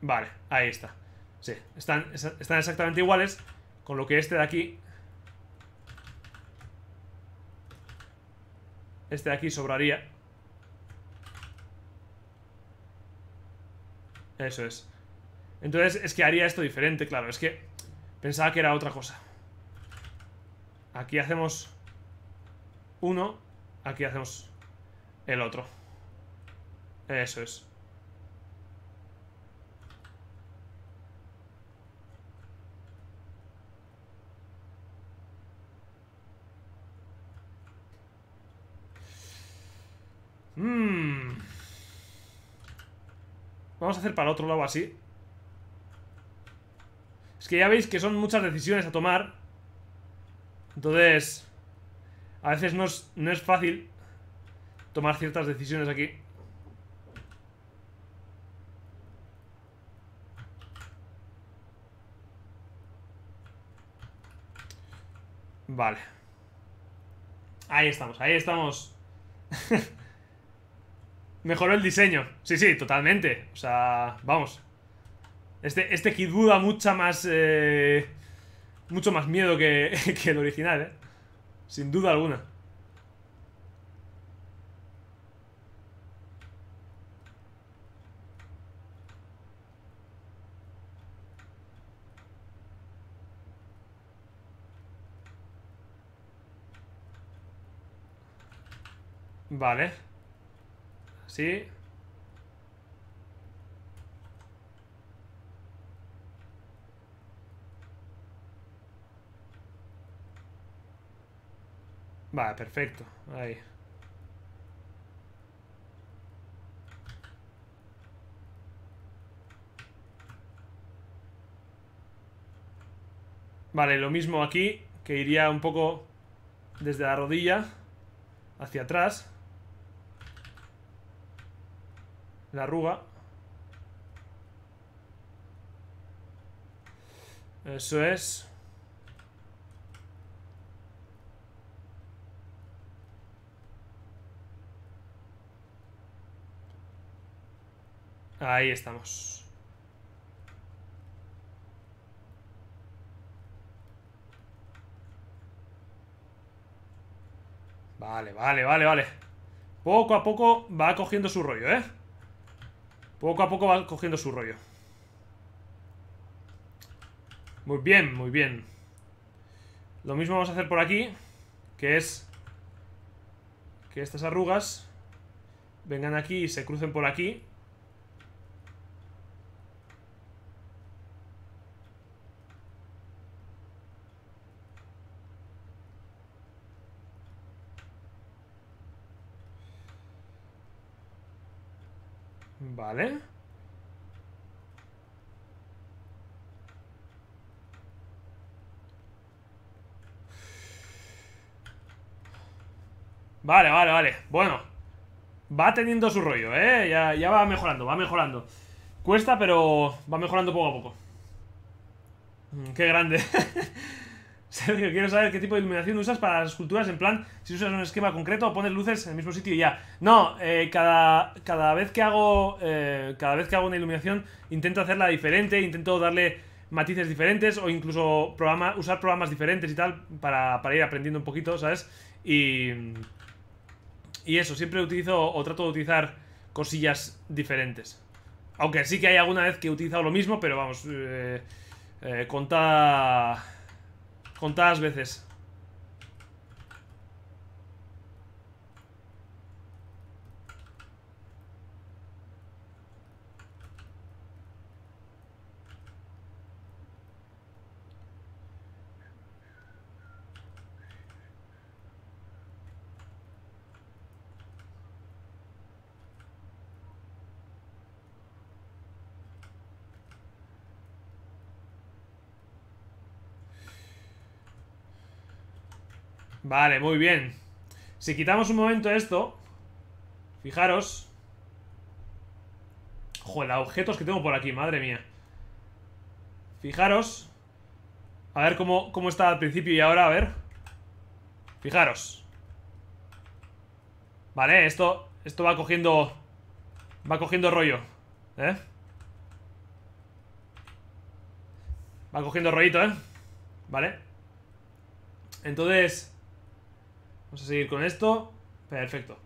Vale, ahí está. Sí, están, están exactamente iguales. Con lo que este de aquí, este de aquí sobraría. Eso es. Entonces es que haría esto diferente, claro. Es que pensaba que era otra cosa. Aquí hacemos uno, aquí hacemos el otro. Eso es. Mm. Vamos a hacer para otro lado así. Es que ya veis que son muchas decisiones a tomar. Entonces, a veces no es, no es fácil tomar ciertas decisiones aquí. Vale. Ahí estamos, ahí estamos. Mejoró el diseño. Sí, sí, totalmente. O sea, vamos. Este, este Kid Buu da mucha más... Eh, mucho más miedo que, que el original, ¿eh? Sin duda alguna. Vale. Sí. Vale, perfecto. Ahí. Vale, lo mismo aquí, que iría un poco desde la rodilla hacia atrás. La arruga. Eso es. Ahí estamos. Vale, vale, vale, vale. Poco a poco va cogiendo su rollo, ¿eh? Poco a poco va cogiendo su rollo. Muy bien, muy bien. Lo mismo vamos a hacer por aquí, que es que estas arrugas vengan aquí y se crucen por aquí. Vale. Vale, vale, vale. Bueno, va teniendo su rollo, ¿eh? Ya, ya va mejorando, va mejorando. Cuesta, pero va mejorando poco a poco. Mm, qué grande. Sergio, quiero saber qué tipo de iluminación usas para las esculturas, en plan, si usas un esquema concreto o pones luces en el mismo sitio y ya. No, eh, cada, cada vez que hago eh, cada vez que hago una iluminación intento hacerla diferente, intento darle matices diferentes o incluso programa, usar programas diferentes y tal para, para ir aprendiendo un poquito, ¿sabes? Y, y eso, siempre utilizo o trato de utilizar cosillas diferentes. Aunque sí que hay alguna vez que he utilizado lo mismo, pero vamos, eh, eh, contada... Contadas veces. Vale, muy bien. Si quitamos un momento esto, fijaros. Joder, los objetos que tengo por aquí, madre mía. Fijaros. A ver cómo, cómo está al principio y ahora, a ver. Fijaros. Vale, esto, esto va cogiendo. Va cogiendo rollo, ¿eh? Va cogiendo rollito, ¿eh? Vale. Entonces... Vamos a seguir con esto. Perfecto.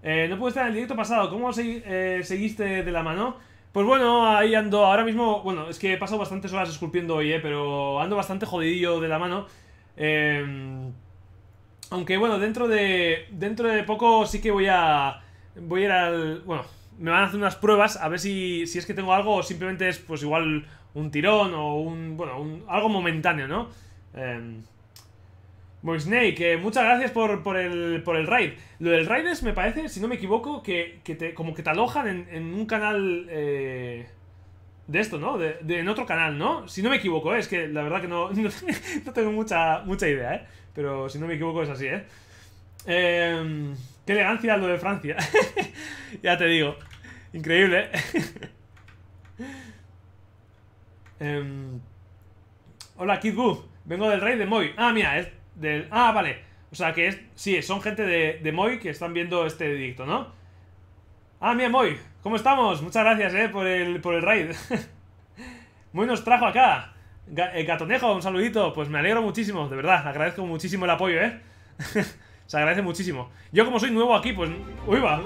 Eh, no pude estar en el directo pasado. ¿Cómo se, eh, seguiste de la mano? Pues bueno, ahí ando. Ahora mismo, bueno, es que he pasado bastantes horas esculpiendo hoy, eh, pero ando bastante jodidillo de la mano. Eh, aunque bueno, dentro de dentro de poco sí que voy a voy a ir al... Bueno, me van a hacer unas pruebas a ver si, si es que tengo algo o simplemente es pues igual un tirón o un... Bueno, un, algo momentáneo, ¿no? Eh, Moy Snake, eh, muchas gracias por, por, el, por el raid. Lo del raid es, me parece, si no me equivoco, que, que te, como que te alojan en, en un canal eh, de esto, ¿no? De, de, en otro canal, ¿no? Si no me equivoco, eh, es que la verdad que no, no, no tengo mucha, mucha idea, ¿eh? Pero si no me equivoco es así, ¿eh? eh qué elegancia lo de Francia. Ya te digo. Increíble, ¿eh? eh Hola, Kid Buu. Vengo del raid de Moy. Ah, mira, es del... Ah, vale. O sea, que es... Sí, son gente de, de Moy que están viendo este directo, ¿no? Ah, mira, Moy. ¿Cómo estamos? Muchas gracias, eh, por el, por el raid. Moy nos trajo acá. Gatonejo, un saludito. Pues me alegro muchísimo, de verdad. Agradezco muchísimo el apoyo, eh. Se agradece muchísimo. Yo como soy nuevo aquí, pues... Uy, va.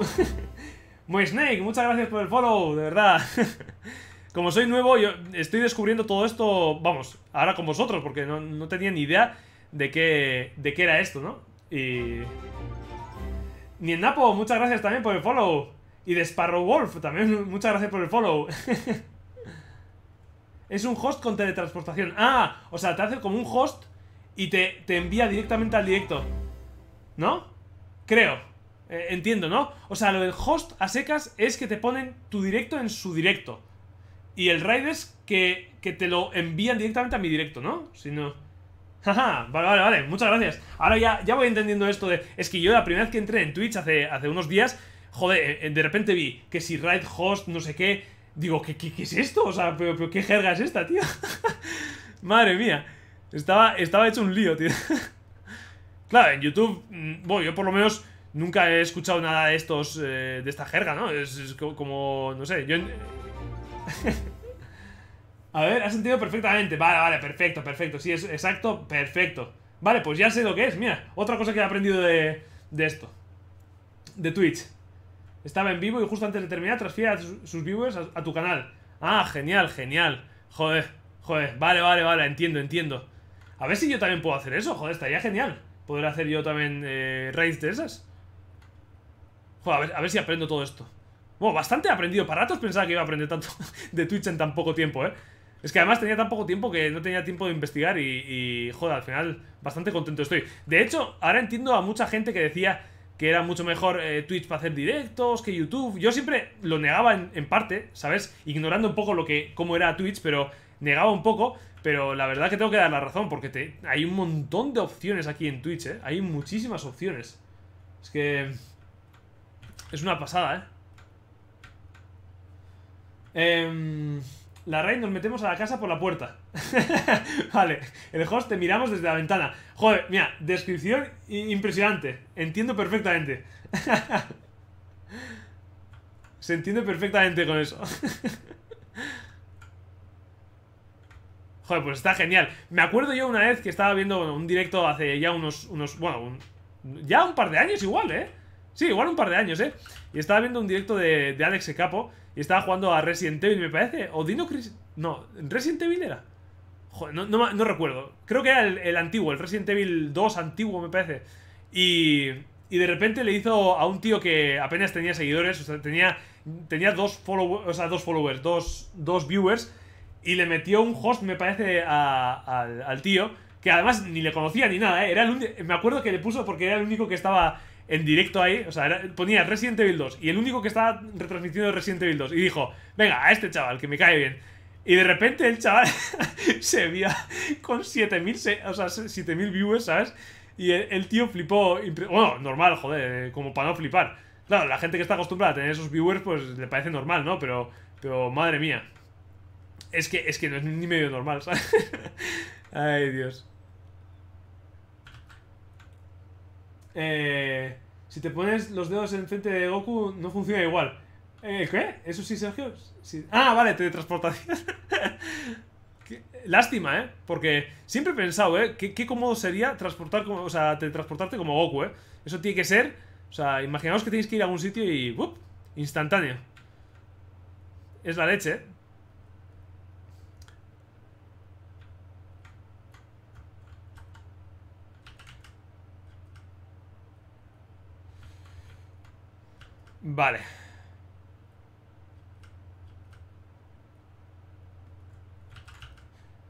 Moy Snake, muchas gracias por el follow, de verdad. Como soy nuevo, yo estoy descubriendo todo esto, vamos, ahora con vosotros, porque no, no tenía ni idea de qué, de qué era esto, ¿no? Y... Ni en Napo, muchas gracias también por el follow. Y de Sparrow Wolf, también muchas gracias por el follow. Es un host con teletransportación. Ah, o sea, te hace como un host y te, te envía directamente al directo, ¿no? Creo, eh, entiendo, ¿no? O sea, lo del host a secas es que te ponen tu directo en su directo. Y el raid es que, que te lo envían directamente a mi directo, ¿no? Si no... Jaja, vale, vale, vale, muchas gracias. Ahora ya, ya voy entendiendo esto de... Es que yo la primera vez que entré en Twitch hace, hace unos días... Joder, de repente vi que si raid, host, no sé qué... Digo, ¿qué, qué, qué es esto? O sea, ¿pero, pero qué jerga es esta, tío? Madre mía. Estaba, estaba hecho un lío, tío. Claro, en YouTube... Bueno, yo por lo menos... Nunca he escuchado nada de estos... Eh, de esta jerga, ¿no? Es, es como... No sé, yo... A ver, has entendido perfectamente. Vale, vale, perfecto, perfecto. Sí, es exacto, perfecto. Vale, pues ya sé lo que es. Mira, otra cosa que he aprendido de, de esto. De Twitch. Estaba en vivo y justo antes de terminar transfiere a sus, sus viewers a, a tu canal. Ah, genial, genial. Joder, joder, vale, vale, vale, entiendo, entiendo. A ver si yo también puedo hacer eso. Joder, estaría genial poder hacer yo también eh, raids de esas. Joder, a ver, a ver si aprendo todo esto. Bueno, bastante he aprendido. Para ratos pensaba que iba a aprender tanto de Twitch en tan poco tiempo, ¿eh? Es que además tenía tan poco tiempo que no tenía tiempo de investigar y, y... Joder, al final bastante contento estoy. De hecho, ahora entiendo a mucha gente que decía que era mucho mejor eh, Twitch para hacer directos que YouTube. Yo siempre lo negaba en, en parte, ¿sabes? Ignorando un poco lo que cómo era Twitch, pero negaba un poco. Pero la verdad que tengo que dar la razón porque te, hay un montón de opciones aquí en Twitch, ¿eh? Hay muchísimas opciones. Es que... Es una pasada, ¿eh? Eh, la raid nos metemos a la casa por la puerta. Vale, el host te miramos desde la ventana. Joder, mira, descripción impresionante. Entiendo perfectamente. Se entiende perfectamente con eso. Joder, pues está genial. Me acuerdo yo una vez que estaba viendo un directo hace ya unos... unos bueno, un, ya un par de años igual, ¿eh? Sí, igual un par de años, ¿eh? Y estaba viendo un directo de, de Alex Ecapo. Y estaba jugando a Resident Evil, me parece. O Dino Crisis... No, ¿Resident Evil era? Joder, no, no, no recuerdo. Creo que era el, el antiguo, el Resident Evil dos antiguo, me parece. Y, y de repente le hizo a un tío que apenas tenía seguidores. O sea, tenía, tenía dos, follow, o sea, dos followers, dos, dos viewers. Y le metió un host, me parece, a, a, al, al tío. Que además ni le conocía ni nada, ¿eh? Era el, me acuerdo que le puso porque era el único que estaba... En directo ahí, o sea, era, ponía Resident Evil dos. Y el único que estaba retransmitiendo Resident Evil dos. Y dijo, venga, a este chaval, que me cae bien. Y de repente el chaval se vio con siete mil, o sea, siete mil viewers, ¿sabes? Y el, el tío flipó. Bueno, normal, joder, como para no flipar. Claro, la gente que está acostumbrada a tener esos viewers, pues le parece normal, ¿no? Pero, pero madre mía. Es que, es que no es ni medio normal, ¿sabes? Ay, Dios. Eh, si te pones los dedos enfrente de Goku, no funciona igual. Eh, ¿Qué? ¿Eso sí, Sergio? Sí. Ah, vale, teletransportación. Lástima, ¿eh? Porque siempre he pensado, ¿eh? Qué, qué cómodo sería transportar como, o sea, teletransportarte como Goku, ¿eh? Eso tiene que ser... O sea, imaginaos que tenéis que ir a algún sitio y... ¡Bup! Instantáneo. Es la leche, ¿eh? Vale.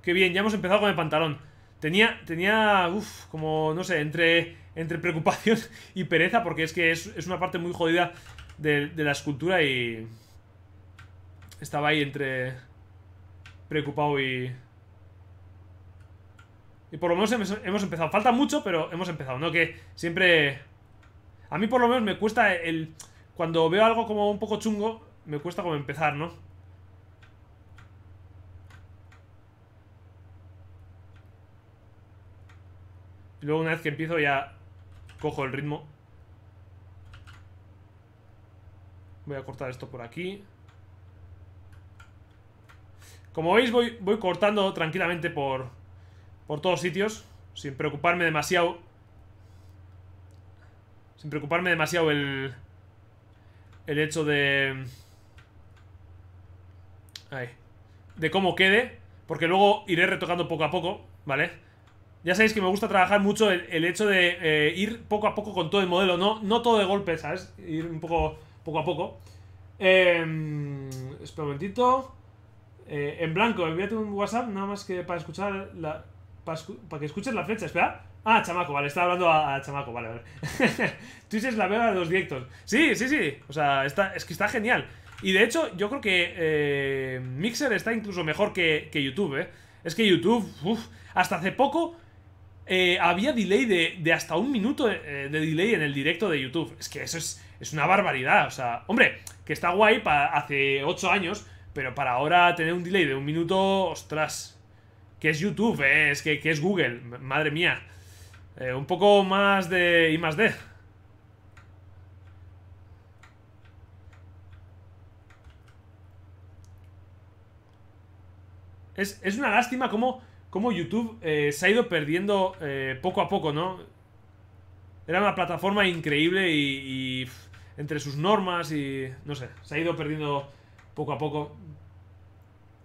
Qué bien, ya hemos empezado con el pantalón. Tenía, tenía, uff, como, no sé, entre, entre preocupación y pereza, porque es que es, es una parte muy jodida de, de la escultura y... Estaba ahí entre... preocupado y... Y por lo menos hemos, hemos empezado. Falta mucho, pero hemos empezado, ¿no? Que siempre... A mí por lo menos me cuesta el... Cuando veo algo como un poco chungo, me cuesta como empezar, ¿no? Y luego una vez que empiezo ya cojo el ritmo. Voy a cortar esto por aquí. Como veis voy, voy cortando tranquilamente por, por todos sitios, sin preocuparme demasiado. Sin preocuparme demasiado el... El hecho de... Ahí. De cómo quede, porque luego iré retocando poco a poco, ¿vale? Ya sabéis que me gusta trabajar mucho el, el hecho de eh, ir poco a poco con todo el modelo. No, no todo de golpe, ¿sabes? Ir un poco, poco a poco. Eh, espera un momentito. Eh, en blanco, envíate un WhatsApp nada más que para escuchar la... Para, escu para que escuches la flecha, espera. Ah, chamaco, vale, estaba hablando a, a chamaco, vale, vale. Twitch es la vega de los directos. Sí, sí, sí, o sea, está, es que está genial. Y de hecho, yo creo que eh, Mixer está incluso mejor que, que YouTube, ¿eh? Es que YouTube, uff, hasta hace poco eh, había delay de, de hasta un minuto eh, de delay en el directo de YouTube. Es que eso es, es una barbaridad, o sea, hombre, que está guay para hace ocho años, pero para ahora tener un delay de un minuto, ostras, que es YouTube, ¿eh? Es que, que es Google, madre mía. Eh, un poco más de I más D. Es, es una lástima cómo, cómo YouTube eh, se ha ido perdiendo eh, poco a poco, ¿no? Era una plataforma increíble y, y entre sus normas y... No sé, se ha ido perdiendo poco a poco.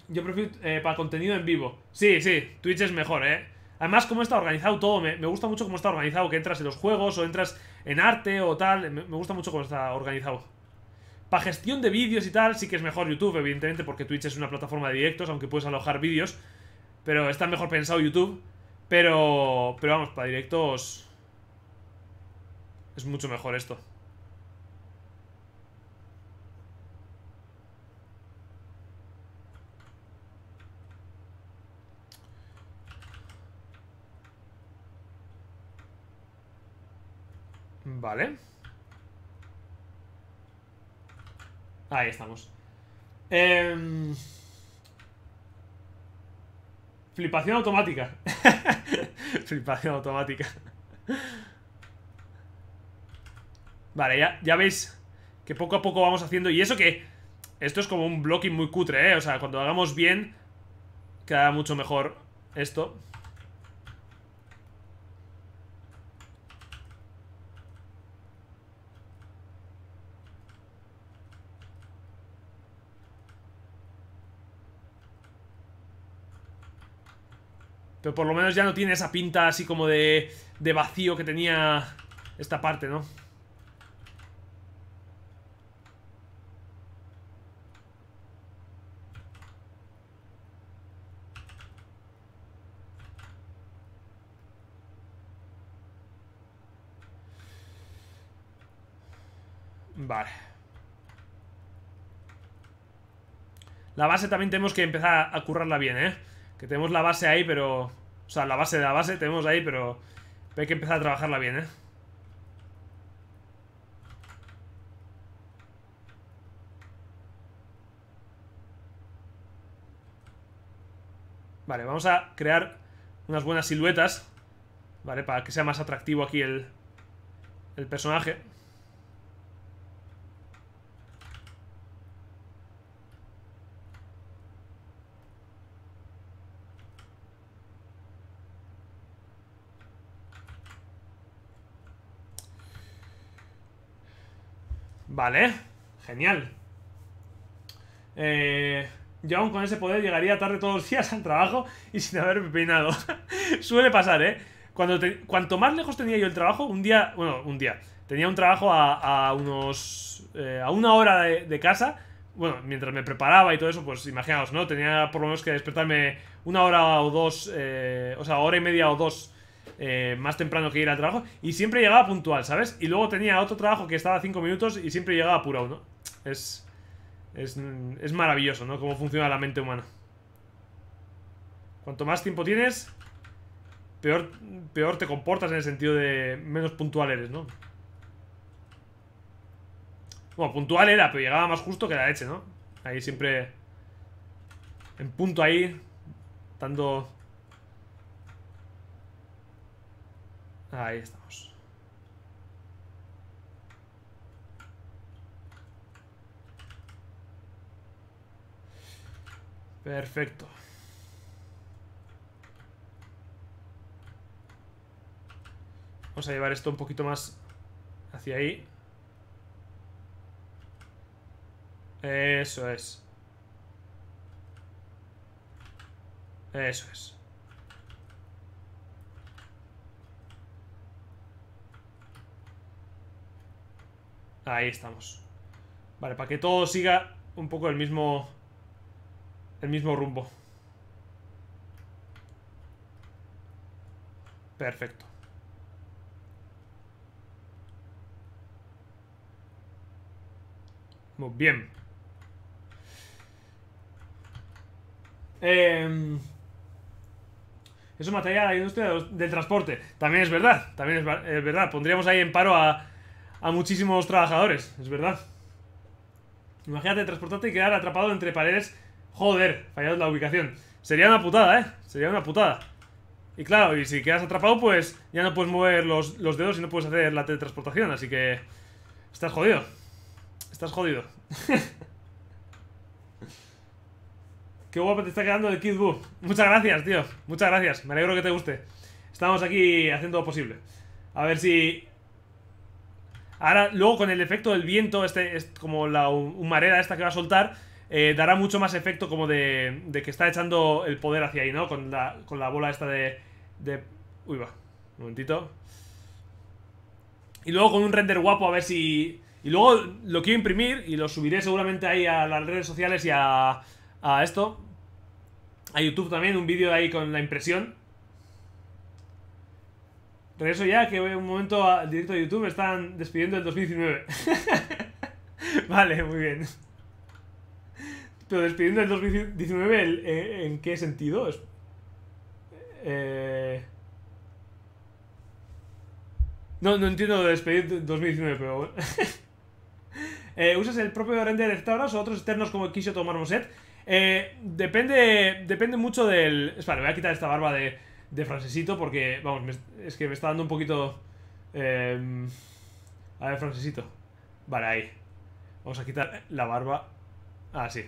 Yo prefiero eh, para contenido en vivo. Sí, sí, Twitch es mejor, ¿eh? Además, cómo está organizado todo, me, me gusta mucho cómo está organizado, que entras en los juegos o entras en arte o tal, me, me gusta mucho cómo está organizado. Para gestión de vídeos y tal, sí que es mejor YouTube, evidentemente, porque Twitch es una plataforma de directos, aunque puedes alojar vídeos, pero está mejor pensado YouTube, pero, pero vamos, para directos es mucho mejor esto. Vale. Ahí estamos. Eh... Flipación automática. Flipación automática. Vale, ya, ya veis que poco a poco vamos haciendo. Y eso que esto es como un blocking muy cutre, ¿eh? O sea, cuando lo hagamos bien, queda mucho mejor esto. Pero por lo menos ya no tiene esa pinta así como de, de vacío que tenía esta parte, ¿no? Vale. La base también tenemos que empezar a currarla bien, ¿eh? Que tenemos la base ahí, pero... O sea, la base de la base tenemos ahí, pero... Hay que empezar a trabajarla bien, ¿eh? Vale, vamos a crear unas buenas siluetas. Vale, para que sea más atractivo aquí el... El personaje. Vale, genial. eh, Yo aún con ese poder llegaría tarde todos los días al trabajo y sin haberme peinado. Suele pasar, ¿eh? Cuando te, cuanto más lejos tenía yo el trabajo, un día, bueno, un día tenía un trabajo a, a unos eh, a una hora de, de casa, Bueno, mientras me preparaba y todo eso, pues imaginaos, ¿no? Tenía por lo menos que despertarme una hora o dos, eh, o sea, hora y media o dos eh, más temprano que ir al trabajo. Y siempre llegaba puntual, ¿sabes? Y luego tenía otro trabajo que estaba a cinco minutos y siempre llegaba apurado, ¿no? Es, es, es maravilloso, ¿no? Cómo funciona la mente humana. Cuanto más tiempo tienes, peor, peor te comportas en el sentido de menos puntual eres, ¿no? Bueno, puntual era, pero llegaba más justo que la leche, ¿no? Ahí siempre en punto ahí, dando... Ahí estamos. Perfecto. Vamos a llevar esto un poquito más hacia ahí. Eso es. Eso es. Ahí estamos. Vale, para que todo siga un poco el mismo, el mismo rumbo. Perfecto. Muy bien. Eh, eso mataría a la industria del transporte. También es verdad, también es, es verdad. Pondríamos ahí en paro a, a muchísimos trabajadores, es verdad. Imagínate transportarte y quedar atrapado entre paredes. Joder, fallado la ubicación. Sería una putada, ¿eh? Sería una putada. Y claro, y si quedas atrapado, pues ya no puedes mover los, los dedos y no puedes hacer la teletransportación. Así que estás jodido. Estás jodido. Qué guapo te está quedando el Kid Buu. Muchas gracias, tío. Muchas gracias. Me alegro que te guste. Estamos aquí haciendo lo posible. A ver si... Ahora, luego con el efecto del viento, este, este como la humareda esta que va a soltar, eh, dará mucho más efecto como de, de que está echando el poder hacia ahí, ¿no? Con la, con la bola esta de, de... Uy, va. Un momentito. Y luego con un render guapo, a ver si... Y luego lo quiero imprimir y lo subiré seguramente ahí a las redes sociales y a... a esto, a YouTube también, un vídeo ahí con la impresión. Regreso ya, que voy un momento al directo de YouTube, me están despidiendo del dos mil diecinueve. Vale, muy bien. Pero despidiendo del dos mil diecinueve, ¿en qué sentido? Eh... No, no entiendo despedir del dos mil diecinueve, pero bueno. eh, ¿Usas el propio render de ZBrush o otros externos como Quixote o Marmoset? Eh, depende depende mucho del... Espera, voy a quitar esta barba de, de Francesito porque, vamos, me, es que me está dando un poquito... Eh, a ver, Francesito. Vale, ahí. Vamos a quitar la barba. Ah, sí.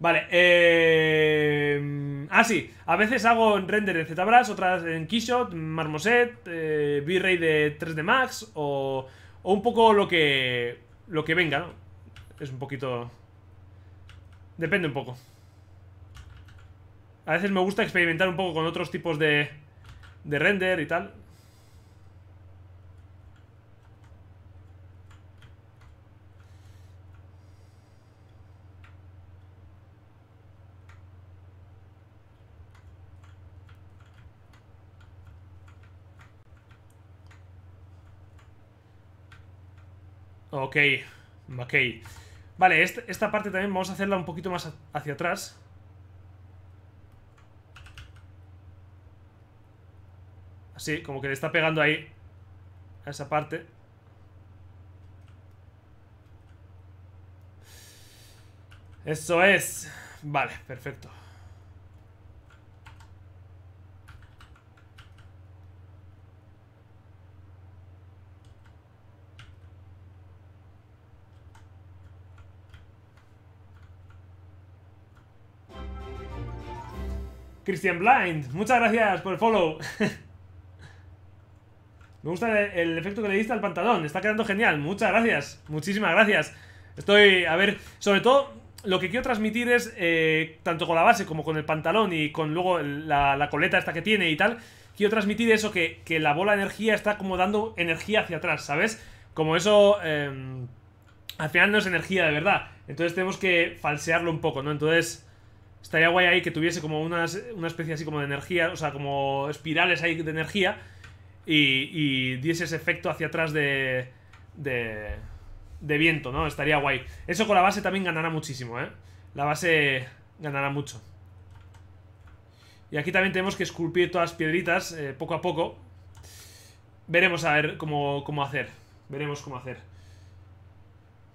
Vale, eh... Ah, sí. A veces hago render en ZBrush, otras en Keyshot, Marmoset, eh, V-Ray de tres D Max o, o un poco lo que, lo que venga, ¿no? Es un poquito... Depende un poco. A veces me gusta experimentar un poco con otros tipos de, de render y tal. Ok, ok. Vale, esta, esta parte también vamos a hacerla un poquito más hacia atrás. Así, como que le está pegando ahí a esa parte. Eso es. Vale, perfecto. Christian Blind, muchas gracias por el follow. Me gusta el, el efecto que le diste al pantalón, está quedando genial, muchas gracias, muchísimas gracias. Estoy, a ver, sobre todo lo que quiero transmitir es, eh, tanto con la base como con el pantalón y con luego el, la, la coleta esta que tiene y tal, quiero transmitir eso, que, que la bola de energía está como dando energía hacia atrás, ¿sabes? Como eso, eh, al final no es energía de verdad. Entonces tenemos que falsearlo un poco, ¿no? Entonces estaría guay ahí que tuviese como unas, una especie así como de energía, o sea, como espirales ahí de energía, y, y diese ese efecto hacia atrás de, de, de viento, ¿no? Estaría guay. Eso con la base también ganará muchísimo, ¿eh? La base ganará mucho. Y aquí también tenemos que esculpir todas las piedritas, eh, poco a poco. Veremos a ver cómo, cómo hacer. Veremos cómo hacer.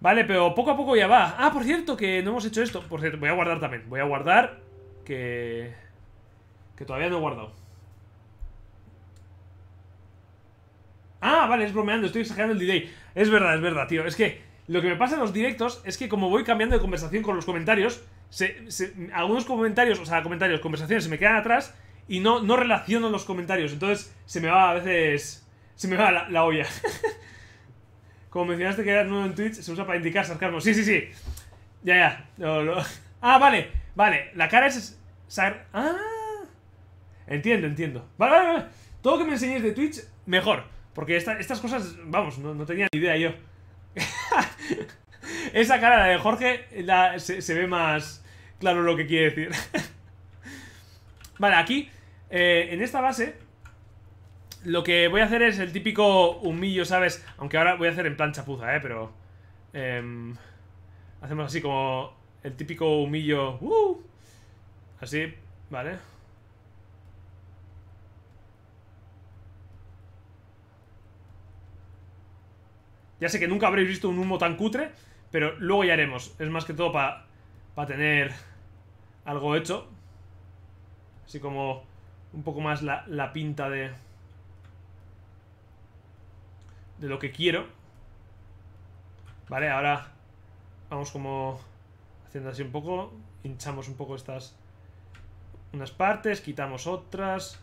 Vale, pero poco a poco ya va. Ah, por cierto, que no hemos hecho esto. Por cierto, voy a guardar también. Voy a guardar que... que todavía no he guardado. Ah, vale, es bromeando. Estoy exagerando el delay. Es verdad, es verdad, tío. Es que lo que me pasa en los directos es que como voy cambiando de conversación con los comentarios... Se, se, algunos comentarios, o sea, comentarios, conversaciones se me quedan atrás y no, no relaciono los comentarios. Entonces se me va a veces, se me va la, la olla. Como mencionaste que eras nuevo en Twitch, se usa para indicar sarcasmo. Sí, sí, sí. Ya, ya. No, no. Ah, vale, vale. La cara es... Sar... Ah. Entiendo, entiendo. Vale, vale, vale. Todo lo que me enseñéis de Twitch, mejor. Porque esta, estas cosas, vamos, no, no tenía ni idea yo. Esa cara, la de Jorge, la, se, se ve más claro lo que quiere decir. Vale, aquí, eh, en esta base, lo que voy a hacer es el típico humillo, ¿sabes? Aunque ahora voy a hacer en plan chapuza, ¿eh? Pero eh, hacemos así como el típico humillo, uh, así, ¿vale? Ya sé que nunca habréis visto un humo tan cutre, pero luego ya haremos. Es más que todo para pa tener algo hecho. Así como un poco más la, la pinta de... de lo que quiero. Vale, ahora vamos como haciendo así un poco. Hinchamos un poco estas... unas partes, quitamos otras.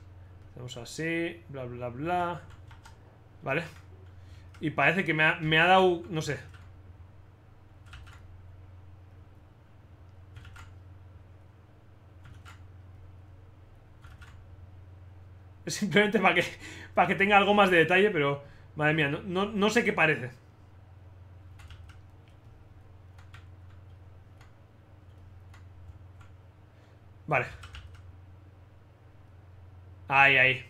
Hacemos así, bla, bla, bla. Vale. Y parece que me ha, me ha dado... no sé... simplemente para que, para que tenga algo más de detalle, pero... madre mía, no, no, no sé qué parece. Vale. Ahí, ahí.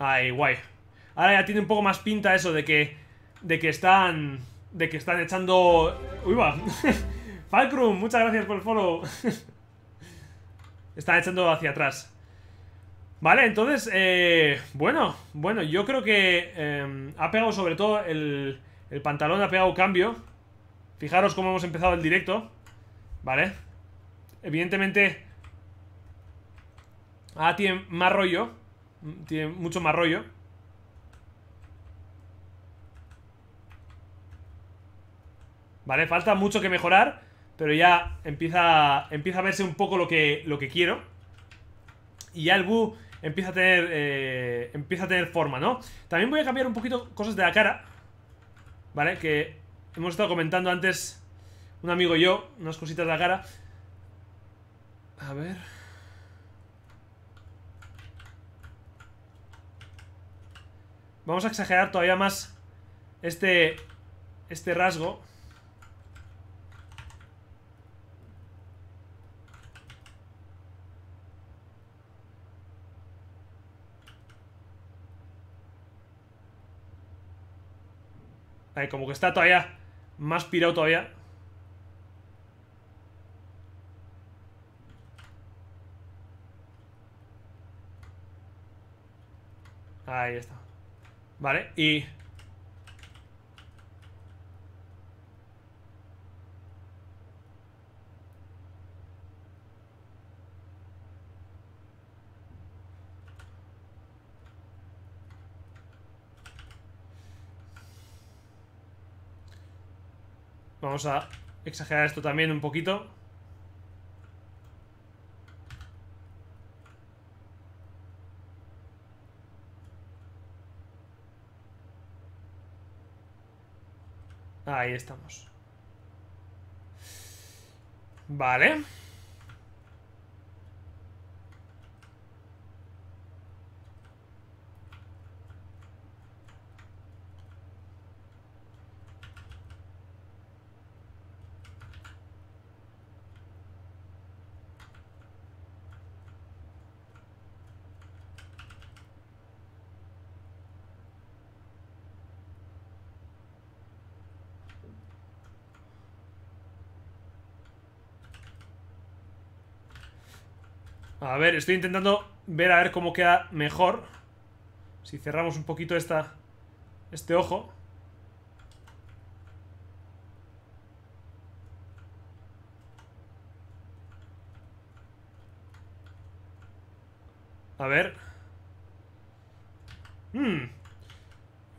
Ahí, guay. Ahora ya tiene un poco más pinta eso de que... de que están... de que están echando... ¡Uy, va! Falcrum, muchas gracias por el follow. Están echando hacia atrás. Vale, entonces, eh, bueno, bueno, yo creo que eh, ha pegado sobre todo el, el pantalón, ha pegado cambio. Fijaros cómo hemos empezado el directo, ¿vale? Evidentemente, ah, tiene más rollo, tiene mucho más rollo. Vale, falta mucho que mejorar, pero ya empieza, empieza a verse un poco lo que, lo que quiero. Y ya el Buu empieza a tener eh, empieza a tener forma, ¿no? También voy a cambiar un poquito cosas de la cara, ¿vale? Que hemos estado comentando antes un amigo y yo, unas cositas de la cara. A ver... vamos a exagerar todavía más este, este rasgo. Como que está todavía más pirado todavía. Ahí está. Vale, y... vamos a exagerar esto también un poquito. Ahí estamos. Vale. A ver, estoy intentando ver a ver cómo queda mejor. Si cerramos un poquito esta, este ojo. A ver. Hmm.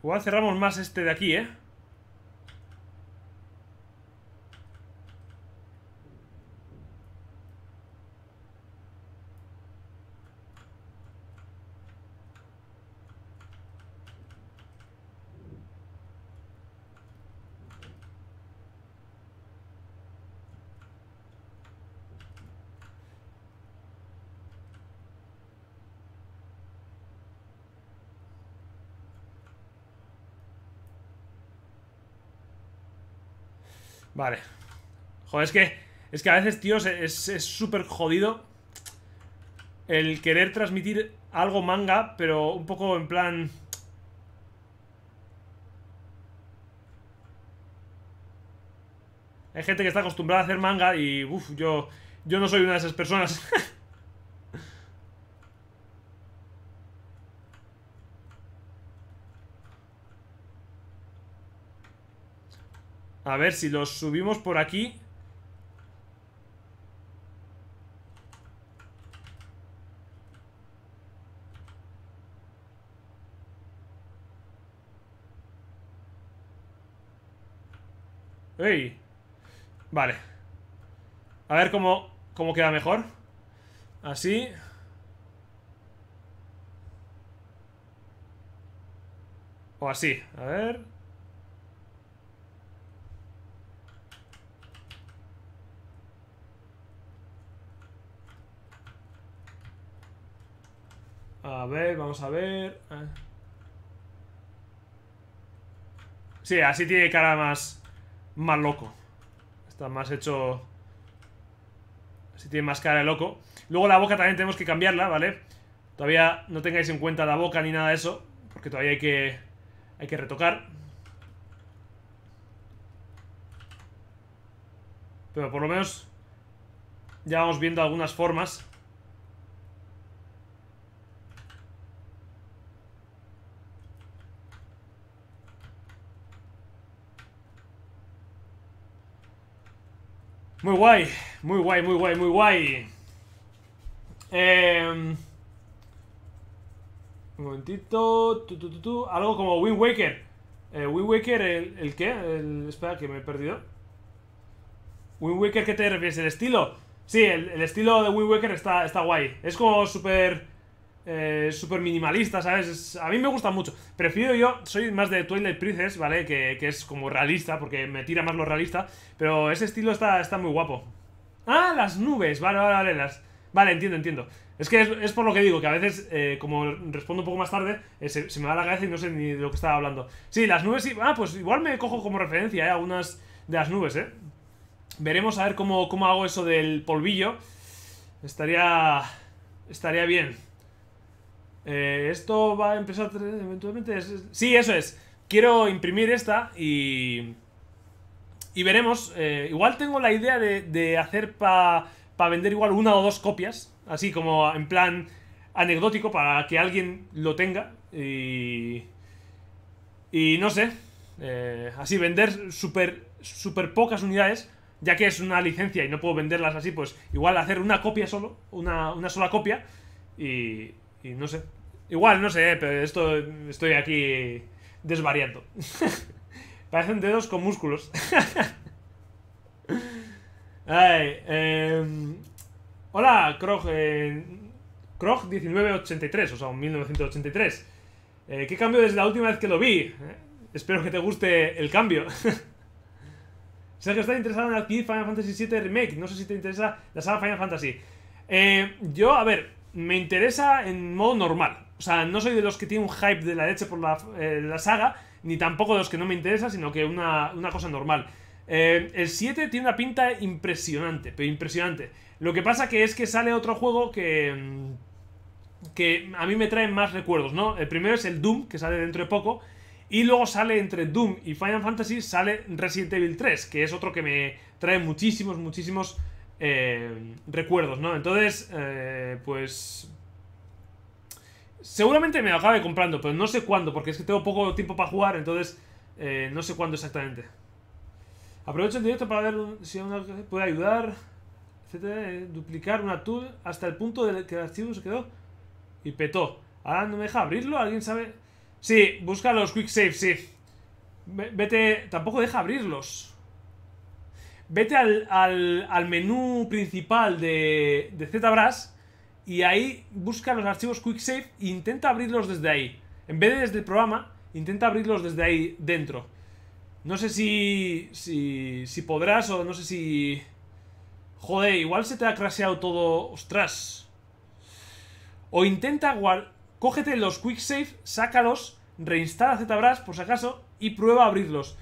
Igual cerramos más este de aquí, ¿eh? Vale. Joder, es que es que a veces, tíos, es súper jodido el querer transmitir algo manga, pero un poco en plan... Hay gente que está acostumbrada a hacer manga y, uff, yo, yo no soy una de esas personas. A ver si los subimos por aquí. ¡Ey! Vale. A ver cómo, cómo queda mejor. Así. O así. A ver... A ver, vamos a ver. Sí, así tiene cara más más loco. Está más hecho. Así tiene más cara de loco. Luego la boca también tenemos que cambiarla, ¿vale? Todavía no tengáis en cuenta la boca ni nada de eso, porque todavía hay que hay que retocar. Pero por lo menos ya vamos viendo algunas formas. Muy guay, muy guay, muy guay, muy guay. Eh, un momentito. Tu, tu, tu, tu, algo como Wind Waker. Eh, Wind Waker, el, el qué? El, espera, que me he perdido. Wind Waker, ¿qué te refieres? ¿El estilo? Sí, el, el estilo de Wind Waker está, está guay. Es como súper eh, súper minimalista, ¿sabes? Es, a mí me gusta mucho. Prefiero yo, soy más de Twilight Princess, ¿vale? Que, que es como realista, porque me tira más lo realista. Pero ese estilo está, está muy guapo. Ah, las nubes, vale, vale, vale las... Vale, entiendo, entiendo. Es que es, es por lo que digo, que a veces, eh, como respondo un poco más tarde, eh, se, se me va la cabeza y no sé ni de lo que estaba hablando. Sí, las nubes, sí. Ah, pues igual me cojo como referencia, ¿eh? Algunas de las nubes, ¿eh? Veremos a ver cómo, cómo hago eso del polvillo. Estaría... Estaría bien. Eh, esto va a empezar eventualmente. Es, es, sí, eso es. Quiero imprimir esta y. Y veremos. Eh, igual tengo la idea de, de hacer para pa vender igual una o dos copias. Así como en plan anecdótico para que alguien lo tenga. Y. Y no sé. Eh, así vender súper súper pocas unidades. Ya que es una licencia y no puedo venderlas así, pues igual hacer una copia solo. Una, una sola copia. Y. Y no sé, igual, no sé, pero esto estoy aquí desvariando. Parecen dedos con músculos. Ay, eh, hola, Croc, eh, Croc diecinueve ochenta y tres, o sea, mil novecientos ochenta y tres. Eh, ¿Qué cambio desde la última vez que lo vi? Eh, espero que te guste el cambio. Sergio está interesado en adquirir Final Fantasy siete Remake. No sé si te interesa la saga Final Fantasy. Eh, yo, a ver... Me interesa en modo normal. O sea, no soy de los que tiene un hype de la leche por la, eh, la saga, ni tampoco de los que no me interesa, sino que una, una cosa normal. eh, El siete tiene una pinta impresionante, pero impresionante. Lo que pasa que es que sale otro juego que que a mí me trae más recuerdos, ¿no? El primero es el Doom, que sale dentro de poco. Y luego sale entre Doom y Final Fantasy, sale Resident Evil tres, que es otro que me trae muchísimos, muchísimos eh, recuerdos, ¿no? Entonces, eh, pues... seguramente me lo acabe comprando, pero no sé cuándo, porque es que tengo poco tiempo para jugar, entonces eh, no sé cuándo exactamente. Aprovecho el directo para ver si una puede ayudar, etcétera, eh, duplicar una tool hasta el punto de que el archivo se quedó y petó. Ahora no me deja abrirlo, ¿alguien sabe? Sí, busca los quick saves, sí. Vete, tampoco deja abrirlos. Vete al, al, al menú principal de, de ZBrush y ahí busca los archivos quick save e intenta abrirlos desde ahí. En vez de desde el programa, intenta abrirlos desde ahí dentro. No sé si, si, si podrás o no sé si... Joder, igual se te ha crasheado todo... Ostras. O intenta guardar... Cógete los quick save, sácalos, reinstala ZBrush por si acaso y prueba a abrirlos.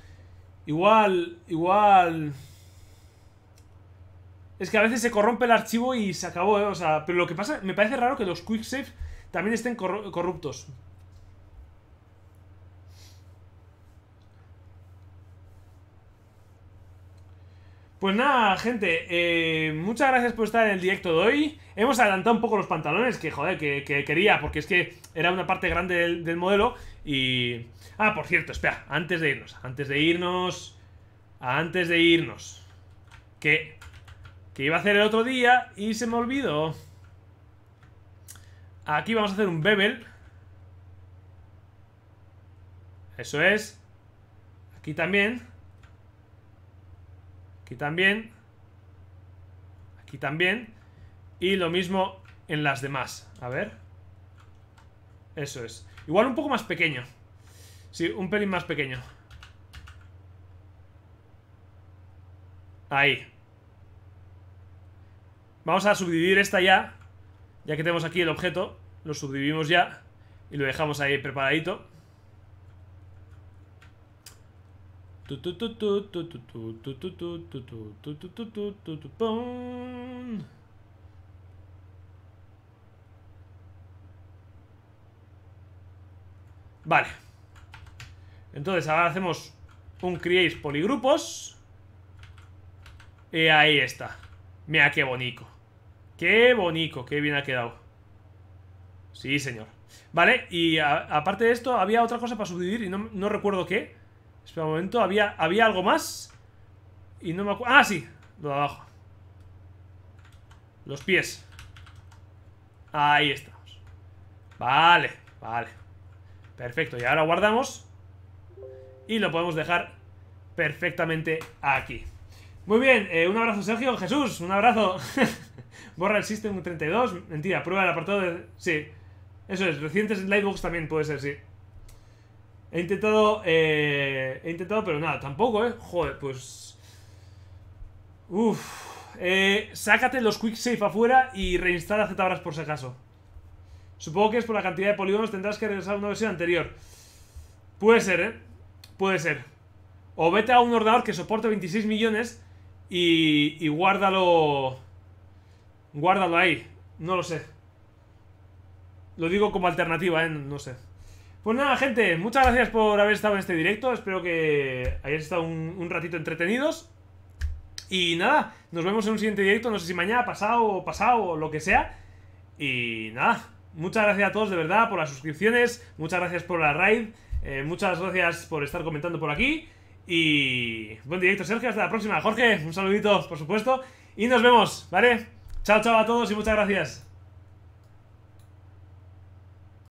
Igual, igual... Es que a veces se corrompe el archivo y se acabó, ¿eh? O sea, pero lo que pasa, me parece raro que los quick save también estén corru corruptos. Pues nada, gente, eh, muchas gracias por estar en el directo de hoy. Hemos adelantado un poco los pantalones, que joder, que, que quería, porque es que era una parte grande del, del modelo. Y... ah, por cierto, espera, antes de irnos, antes de irnos, antes de irnos, que... que iba a hacer el otro día y se me olvidó. Aquí vamos a hacer un bevel. Eso es. Aquí también. Aquí también. Aquí también. Y lo mismo en las demás. A ver. Eso es. Igual un poco más pequeño. Sí, un pelín más pequeño. Ahí. Vamos a subdividir esta ya. Ya que tenemos aquí el objeto, lo subdividimos ya y lo dejamos ahí preparadito. Vale. Entonces ahora hacemos un create poligrupos. Y ahí está. Mira qué bonito. Qué bonito, qué bien ha quedado. Sí, señor. Vale, y aparte de esto, había otra cosa para subdividir y no, no recuerdo qué. Espera un momento, había, había algo más. Y no me acuerdo. Ah, sí, lo de abajo. Los pies. Ahí estamos. Vale, vale. Perfecto, y ahora guardamos. Y lo podemos dejar perfectamente aquí. Muy bien, eh, un abrazo Sergio, Jesús, un abrazo. Borra el System treinta y dos. Mentira, prueba el apartado de... Sí, eso es, recientes Lightbox también puede ser, sí. He intentado, eh... he intentado, pero nada, tampoco, eh. Joder, pues... Uff. Eh, sácate los Quick Save afuera y reinstala ZBrush por si acaso. Supongo que es por la cantidad de polígonos tendrás que regresar a una versión anterior. Puede ser, eh. Puede ser. O vete a un ordenador que soporte veintiséis millones y, y guárdalo... Guárdalo ahí, no lo sé. Lo digo como alternativa, ¿eh? No sé. Pues nada, gente, muchas gracias por haber estado en este directo. Espero que hayáis estado un, un ratito entretenidos. Y nada, nos vemos en un siguiente directo. No sé si mañana, pasado, pasado o lo que sea. Y nada, muchas gracias a todos de verdad por las suscripciones. Muchas gracias por la raid, eh, muchas gracias por estar comentando por aquí. Y buen directo, Sergio, hasta la próxima. Jorge, un saludito, por supuesto. Y nos vemos, ¿vale? Chao, chao a todos y muchas gracias.